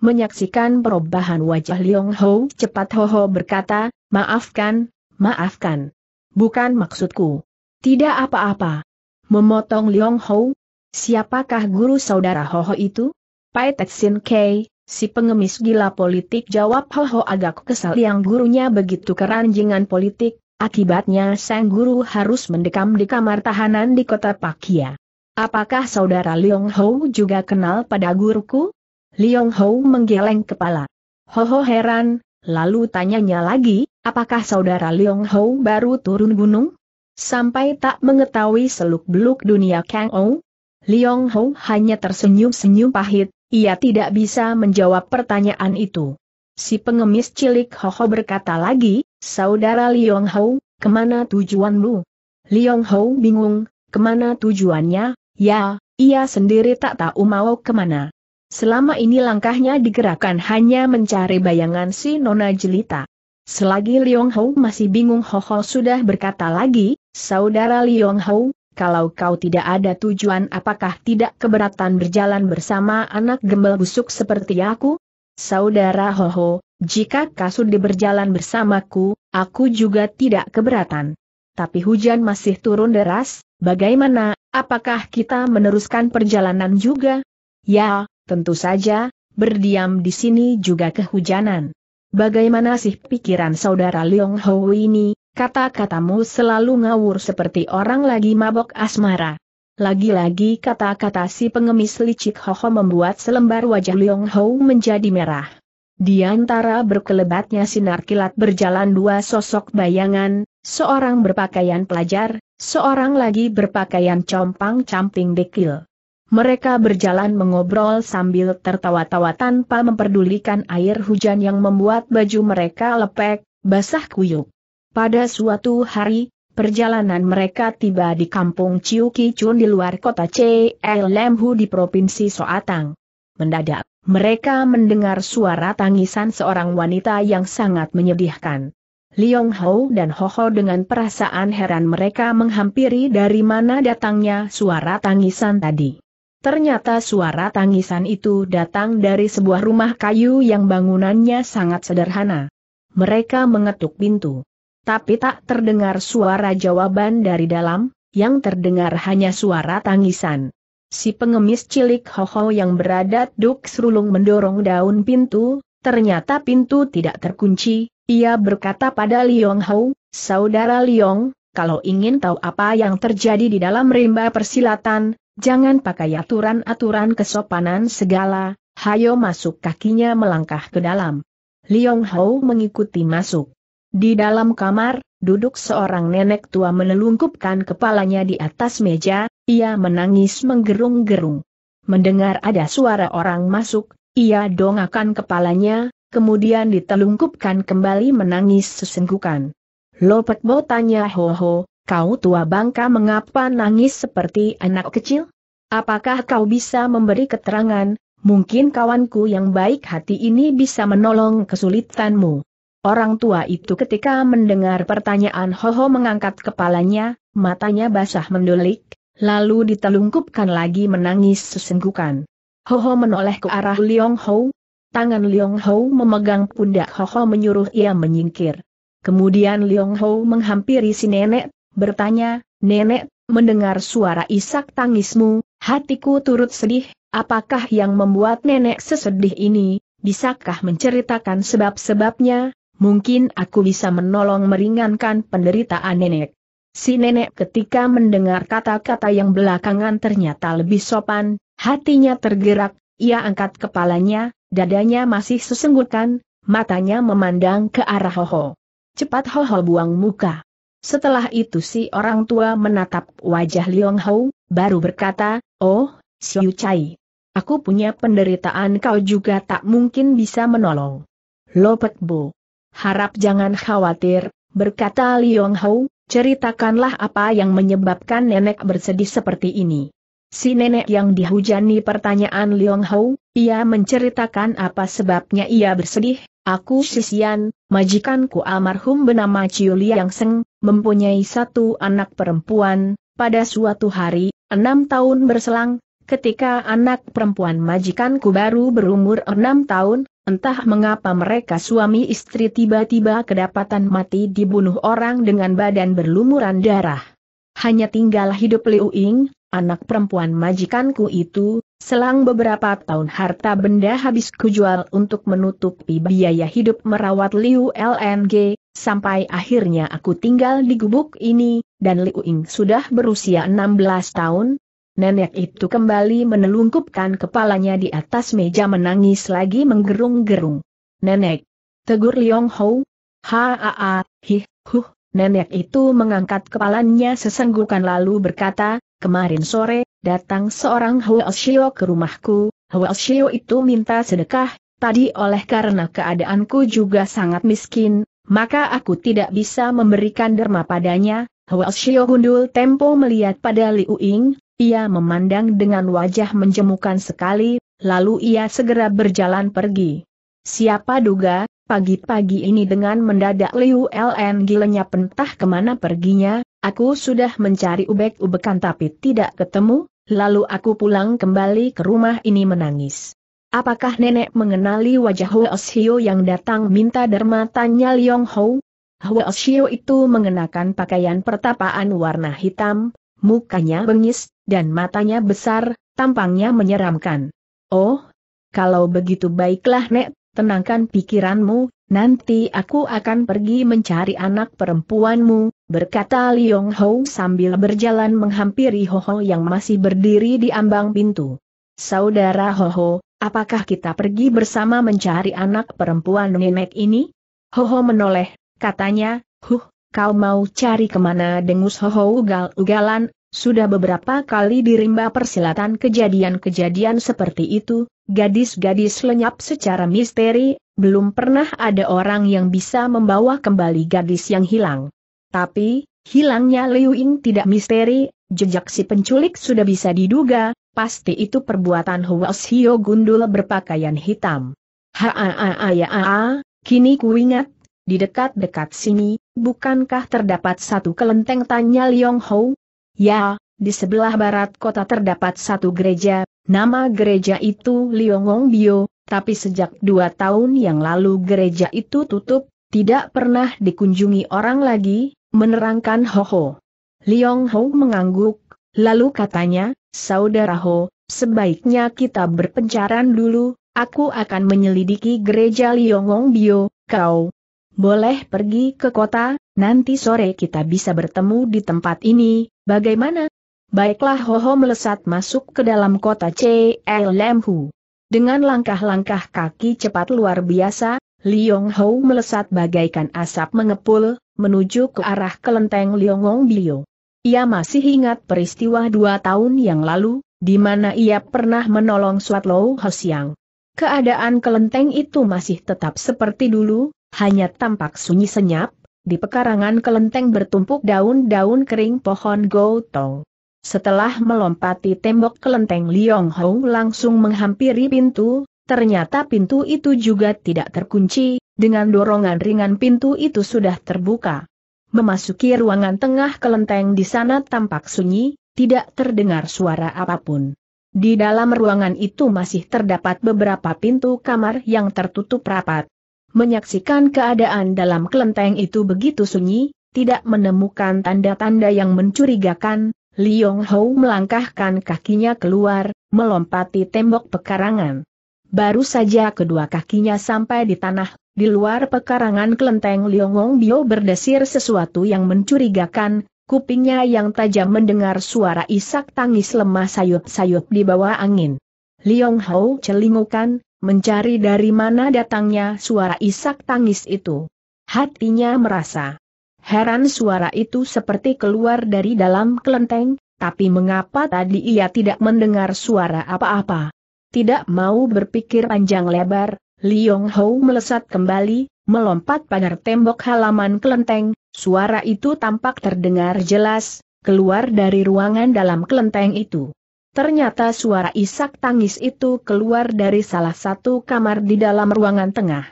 Menyaksikan perubahan wajah Liong Hou cepat Ho Ho berkata, "Maafkan, maafkan. Bukan maksudku." "Tidak apa-apa," memotong Liong Hou. "Siapakah guru saudara Ho Ho itu?" "Pai Tetsin K, si pengemis gila politik," jawab Ho Ho agak kesal yang gurunya begitu keranjingan politik. Akibatnya sang guru harus mendekam di kamar tahanan di kota Pakia. "Apakah saudara Liong Hou juga kenal pada guruku?" Liong Hou menggeleng kepala. Ho Ho heran, lalu tanyanya lagi, "Apakah saudara Liong Hou baru turun gunung? Sampai tak mengetahui seluk-beluk dunia Kang O?" Liong Hou hanya tersenyum-senyum pahit, Ia tidak bisa menjawab pertanyaan itu. Si pengemis cilik Ho Ho berkata lagi, "Saudara Liong Hou, kemana tujuanmu?" Liong Hou bingung, kemana tujuannya? Ya, ia sendiri tak tahu mau kemana. Selama ini langkahnya digerakkan hanya mencari bayangan si Nona Jelita. Selagi Liong Hou masih bingung, Ho Ho sudah berkata lagi, "Saudara Liong Hou, kalau kau tidak ada tujuan, apakah tidak keberatan berjalan bersama anak gembel busuk seperti aku?" "Saudara Ho Ho, jika Kasudi berjalan bersamaku, aku juga tidak keberatan. Tapi hujan masih turun deras, bagaimana, apakah kita meneruskan perjalanan juga?" "Ya, tentu saja, berdiam di sini juga kehujanan. Bagaimana sih pikiran saudara Liong Hou ini, kata-katamu selalu ngawur seperti orang lagi mabok asmara." Lagi-lagi kata-kata si pengemis licik Ho Ho membuat selembar wajah Liong Hou menjadi merah. Di antara berkelebatnya sinar kilat berjalan dua sosok bayangan, seorang berpakaian pelajar, seorang lagi berpakaian compang-camping dekil. Mereka berjalan mengobrol sambil tertawa-tawa tanpa memperdulikan air hujan yang membuat baju mereka lepek, basah kuyup. Pada suatu hari, perjalanan mereka tiba di kampung Ciu Ki Chun di luar kota C Lem Hu di provinsi Soatang. Mendadak, mereka mendengar suara tangisan seorang wanita yang sangat menyedihkan. Liong Hou dan Ho Ho dengan perasaan heran mereka menghampiri dari mana datangnya suara tangisan tadi. Ternyata suara tangisan itu datang dari sebuah rumah kayu yang bangunannya sangat sederhana. Mereka mengetuk pintu. Tapi tak terdengar suara jawaban dari dalam, yang terdengar hanya suara tangisan. Si pengemis cilik Ho Ho yang berada duduk serulung mendorong daun pintu, ternyata pintu tidak terkunci. Ia berkata pada Liong Hou, "Saudara Liong, kalau ingin tahu apa yang terjadi di dalam rimba persilatan, jangan pakai aturan-aturan kesopanan segala, hayo masuk." Kakinya melangkah ke dalam. Liong Hou mengikuti masuk. Di dalam kamar, duduk seorang nenek tua menelungkupkan kepalanya di atas meja, ia menangis menggerung-gerung. Mendengar ada suara orang masuk, ia dongakkan kepalanya, kemudian ditelungkupkan kembali menangis sesenggukan. "Lopek Bo," tanya Ho Ho, "kau tua bangka mengapa nangis seperti anak kecil? Apakah kau bisa memberi keterangan? Mungkin kawanku yang baik hati ini bisa menolong kesulitanmu." Orang tua itu ketika mendengar pertanyaan Ho Ho mengangkat kepalanya, matanya basah mendelik, lalu ditelungkupkan lagi menangis sesenggukan. Ho Ho menoleh ke arah Liong Hou. Tangan Liong Hou memegang pundak Ho Ho menyuruh ia menyingkir. Kemudian Liong Hou menghampiri si nenek, bertanya, "Nenek, mendengar suara isak tangismu, hatiku turut sedih, apakah yang membuat nenek sesedih ini, bisakah menceritakan sebab-sebabnya, mungkin aku bisa menolong meringankan penderitaan nenek." Si nenek ketika mendengar kata-kata yang belakangan ternyata lebih sopan, hatinya tergerak, ia angkat kepalanya, dadanya masih sesenggukan, matanya memandang ke arah Ho Ho. Cepat Ho Ho buang muka. Setelah itu si orang tua menatap wajah Liong Hou, baru berkata, "Oh, Siu Chai. Aku punya penderitaan kau juga tak mungkin bisa menolong." "Lopek Bo. Harap jangan khawatir," berkata Liong Hou, "ceritakanlah apa yang menyebabkan nenek bersedih seperti ini." Si nenek yang dihujani pertanyaan Liong Hou, ia menceritakan apa sebabnya ia bersedih. "Aku sisian, majikanku almarhum bernama Ciu Liang Seng, mempunyai satu anak perempuan. Pada suatu hari, enam tahun berselang, ketika anak perempuan majikanku baru berumur enam tahun, entah mengapa mereka suami istri tiba-tiba kedapatan mati dibunuh orang dengan badan berlumuran darah. Hanya tinggal hidup Liu Ying, anak perempuan majikanku itu. Selang beberapa tahun harta benda habis kujual untuk menutupi biaya hidup merawat Liu Leng, sampai akhirnya aku tinggal di gubuk ini, dan Liu Ying sudah berusia enam belas tahun. Nenek itu kembali menelungkupkan kepalanya di atas meja menangis lagi menggerung-gerung. "Nenek," tegur Liong Hou. "Haa, hih, huh." Nenek itu mengangkat kepalanya sesenggukan lalu berkata, "Kemarin sore, datang seorang Huo Shio ke rumahku, Huo Shio itu minta sedekah, tadi oleh karena keadaanku juga sangat miskin, maka aku tidak bisa memberikan derma padanya. Huo Shio gundul tempo melihat pada Liu Ying, ia memandang dengan wajah menjemukan sekali, lalu ia segera berjalan pergi. Siapa duga, pagi-pagi ini dengan mendadak Liu Leng gilenya pentah kemana perginya, aku sudah mencari ubek-ubekan tapi tidak ketemu, lalu aku pulang kembali ke rumah ini menangis. Apakah nenek mengenali wajah Huo Shio yang datang minta derma, tanya Liong Hou? Huo Shio itu mengenakan pakaian pertapaan warna hitam, mukanya bengis, dan matanya besar, tampangnya menyeramkan. Oh, kalau begitu baiklah Nek, tenangkan pikiranmu, nanti aku akan pergi mencari anak perempuanmu, berkata Liong Hou sambil berjalan menghampiri Ho Ho yang masih berdiri di ambang pintu. Saudara Ho Ho, apakah kita pergi bersama mencari anak perempuan nenek ini? Ho Ho menoleh. Katanya, huh, kau mau cari kemana, dengus Ho Ho ugal-ugalan, sudah beberapa kali dirimba persilatan kejadian-kejadian seperti itu, gadis-gadis lenyap secara misteri, belum pernah ada orang yang bisa membawa kembali gadis yang hilang. Tapi, hilangnya Liu Ying tidak misteri, jejak si penculik sudah bisa diduga, pasti itu perbuatan Huo Shio gundul berpakaian hitam. Ha-ha-ha-ha-ha, kini ku ingat. Di dekat-dekat sini, bukankah terdapat satu kelenteng, tanya Liong Hou? Ya, di sebelah barat kota terdapat satu gereja, nama gereja itu Liong Ong Bio, tapi sejak dua tahun yang lalu gereja itu tutup, tidak pernah dikunjungi orang lagi, menerangkan Ho Ho. Liong Hou mengangguk, lalu katanya, Saudara Ho, sebaiknya kita berpencaran dulu, aku akan menyelidiki gereja Liong Ong Bio, kau boleh pergi ke kota, nanti sore kita bisa bertemu di tempat ini, bagaimana? Baiklah, Ho Ho melesat masuk ke dalam kota C Lem Hu. Dengan langkah-langkah kaki cepat luar biasa, Liong Hou melesat bagaikan asap mengepul, menuju ke arah kelenteng Liong Ong Bio. Ia masih ingat peristiwa dua tahun yang lalu, di mana ia pernah menolong Swat Lo Hosiang. Keadaan kelenteng itu masih tetap seperti dulu, hanya tampak sunyi senyap, di pekarangan kelenteng bertumpuk daun-daun kering pohon gotong. Setelah melompati tembok kelenteng, Liong Hou langsung menghampiri pintu, ternyata pintu itu juga tidak terkunci, dengan dorongan ringan pintu itu sudah terbuka. Memasuki ruangan tengah kelenteng, di sana tampak sunyi, tidak terdengar suara apapun. Di dalam ruangan itu masih terdapat beberapa pintu kamar yang tertutup rapat. Menyaksikan keadaan dalam kelenteng itu begitu sunyi, tidak menemukan tanda-tanda yang mencurigakan, Liong Hou melangkahkan kakinya keluar, melompati tembok pekarangan. Baru saja kedua kakinya sampai di tanah, di luar pekarangan kelenteng Liong Ong Bio berdesir sesuatu yang mencurigakan, kupingnya yang tajam mendengar suara isak tangis lemah sayup-sayup di bawah angin. Liong Hou celingukan, mencari dari mana datangnya suara isak tangis itu. Hatinya merasa heran, suara itu seperti keluar dari dalam kelenteng, tapi mengapa tadi ia tidak mendengar suara apa-apa? Tidak mau berpikir panjang lebar, Liong Hou melesat kembali, melompat pagar tembok halaman kelenteng, suara itu tampak terdengar jelas, keluar dari ruangan dalam kelenteng itu. Ternyata suara isak tangis itu keluar dari salah satu kamar di dalam ruangan tengah.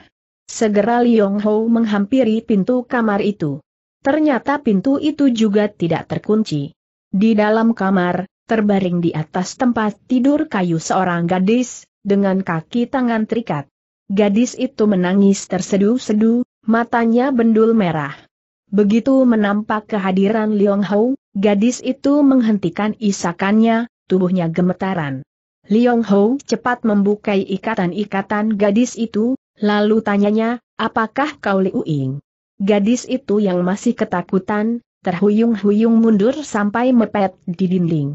Segera Liong Hou menghampiri pintu kamar itu. Ternyata pintu itu juga tidak terkunci. Di dalam kamar, terbaring di atas tempat tidur kayu seorang gadis, dengan kaki tangan terikat. Gadis itu menangis terseduh-seduh, matanya bendul merah. Begitu menampak kehadiran Liong Hou, gadis itu menghentikan isakannya. Tubuhnya gemetaran. Liong Hou cepat membukai ikatan-ikatan gadis itu, lalu tanyanya, apakah kau Liu Ying? Gadis itu yang masih ketakutan, terhuyung-huyung mundur sampai mepet di dinding.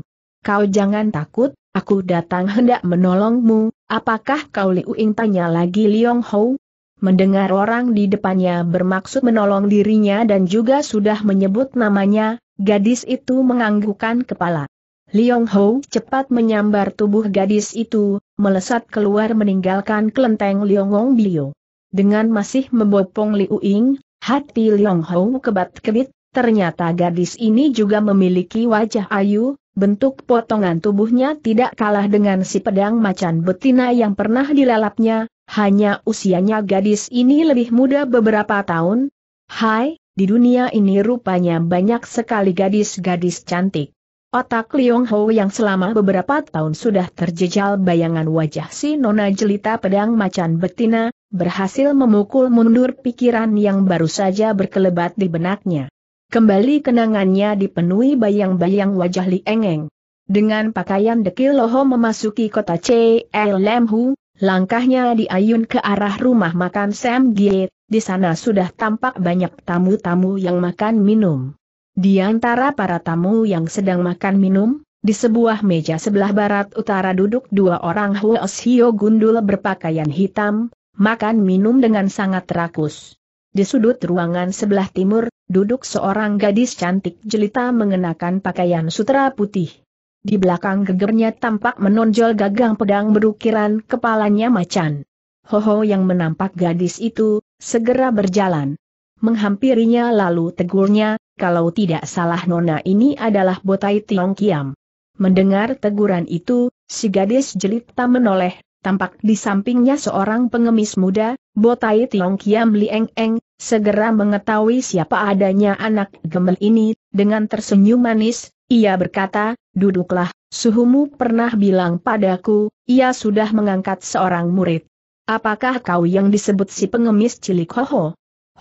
Kau jangan takut, aku datang hendak menolongmu, apakah kau Liu Ying, tanya lagi Liong Hou. Mendengar orang di depannya bermaksud menolong dirinya dan juga sudah menyebut namanya, gadis itu menganggukkan kepala. Liong Hou cepat menyambar tubuh gadis itu, melesat keluar meninggalkan kelenteng Liong Ong Bio. Dengan masih membopong Liu Ying, hati Liong Hou kebat-kebit, ternyata gadis ini juga memiliki wajah ayu, bentuk potongan tubuhnya tidak kalah dengan si pedang macan betina yang pernah dilalapnya, hanya usianya gadis ini lebih muda beberapa tahun. Hai, di dunia ini rupanya banyak sekali gadis-gadis cantik. Otak Liong Hou yang selama beberapa tahun sudah terjejal bayangan wajah si nona jelita pedang macan betina, berhasil memukul mundur pikiran yang baru saja berkelebat di benaknya. Kembali kenangannya dipenuhi bayang-bayang wajah Lieng Eng. Dengan pakaian dekil Loho memasuki kota C Lem Hu, langkahnya diayun ke arah rumah makan Sam Giet. Di sana sudah tampak banyak tamu-tamu yang makan minum. Di antara para tamu yang sedang makan minum, di sebuah meja sebelah barat utara duduk dua orang Huo Shio gundul berpakaian hitam, makan minum dengan sangat rakus. Di sudut ruangan sebelah timur, duduk seorang gadis cantik jelita mengenakan pakaian sutra putih. Di belakang gegernya tampak menonjol gagang pedang berukiran kepalanya macan. Ho Ho yang menampak gadis itu, segera berjalan. Menghampirinya lalu tegurnya, kalau tidak salah nona ini adalah botai Tiong Kiam. Mendengar teguran itu, si gadis jelita menoleh. Tampak di sampingnya seorang pengemis muda, botai Tiong Kiam Lieng Eng, segera mengetahui siapa adanya anak gemel ini, dengan tersenyum manis, ia berkata, duduklah, suhumu pernah bilang padaku, ia sudah mengangkat seorang murid. Apakah kau yang disebut si pengemis cilik Ho Ho?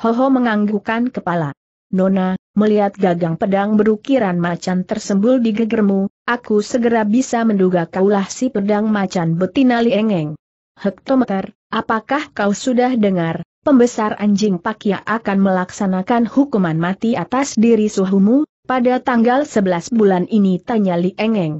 Ho Ho menganggukkan kepala. Nona, melihat gagang pedang berukiran macan tersembul di gegermu, aku segera bisa menduga kaulah si pedang macan betina Lieng Eng. Hektometer, apakah kau sudah dengar, pembesar anjing Pakia akan melaksanakan hukuman mati atas diri suhumu, pada tanggal sebelas bulan ini, tanya Lieng Eng.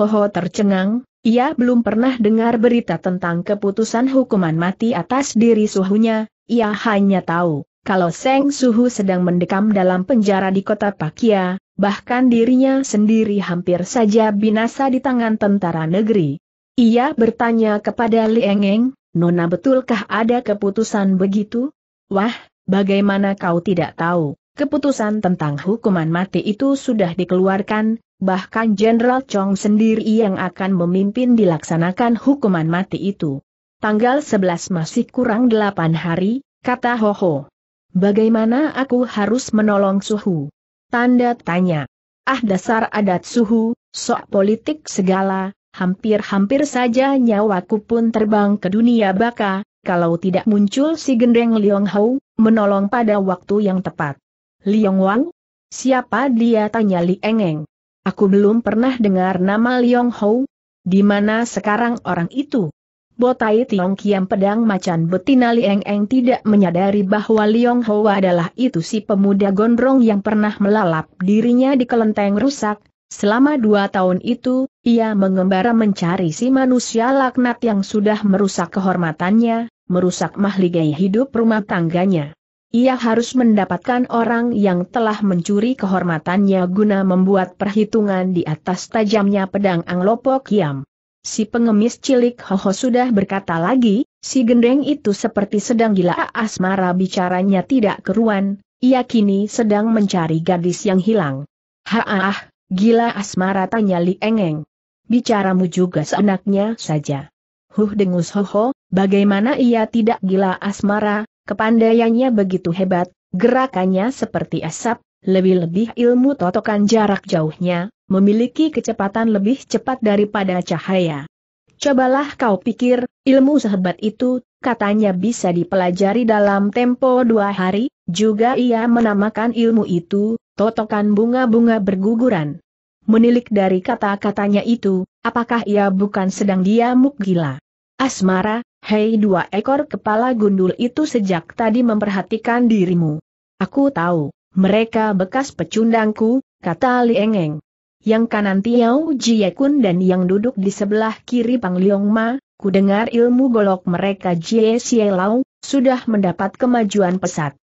Ho Ho tercengang, ia belum pernah dengar berita tentang keputusan hukuman mati atas diri suhunya, ia hanya tahu kalau Seng Suhu sedang mendekam dalam penjara di kota Pakia, bahkan dirinya sendiri hampir saja binasa di tangan tentara negeri. Ia bertanya kepada Lieng Eng, nona betulkah ada keputusan begitu? Wah, bagaimana kau tidak tahu, keputusan tentang hukuman mati itu sudah dikeluarkan, bahkan Jenderal Chong sendiri yang akan memimpin dilaksanakan hukuman mati itu. Tanggal sebelas masih kurang delapan hari, kata Ho Ho. Bagaimana aku harus menolong suhu? Tanda tanya. Ah, dasar adat suhu, sok politik segala, hampir-hampir saja nyawaku pun terbang ke dunia baka, kalau tidak muncul si gendeng Liong Hou, menolong pada waktu yang tepat. Liong Wang? Siapa dia, tanya Lieng Eng. Aku belum pernah dengar nama Liong Hou. Di mana sekarang orang itu? Botai Tiong Kiam pedang macan betina Lieng Eng tidak menyadari bahwa Liong Hou adalah itu si pemuda gondrong yang pernah melalap dirinya di kelenteng rusak. Selama dua tahun itu, ia mengembara mencari si manusia laknat yang sudah merusak kehormatannya, merusak mahligai hidup rumah tangganya. Ia harus mendapatkan orang yang telah mencuri kehormatannya guna membuat perhitungan di atas tajamnya pedang Anglopok Yam. Si pengemis cilik Ho Ho sudah berkata lagi, si gendeng itu seperti sedang gila asmara, bicaranya tidak keruan, ia kini sedang mencari gadis yang hilang. Haah, gila asmara, tanya Lieng Eng. Bicaramu juga seenaknya saja. Huh, dengus Ho Ho, bagaimana ia tidak gila asmara, kepandaiannya begitu hebat, gerakannya seperti asap, lebih-lebih ilmu totokan jarak jauhnya, memiliki kecepatan lebih cepat daripada cahaya. Cobalah kau pikir, ilmu sehebat itu, katanya bisa dipelajari dalam tempo dua hari, juga ia menamakan ilmu itu, totokan bunga-bunga berguguran. Menilik dari kata-katanya itu, apakah ia bukan sedang diamuk gila asmara? Hei, dua ekor kepala gundul itu sejak tadi memperhatikan dirimu. Aku tahu, mereka bekas pecundangku, kata Lieng Eng. Yang kanan Tiao Jie Kun dan yang duduk di sebelah kiri Pang leong ma, ku dengar ilmu golok mereka Jieshie Lau, sudah mendapat kemajuan pesat.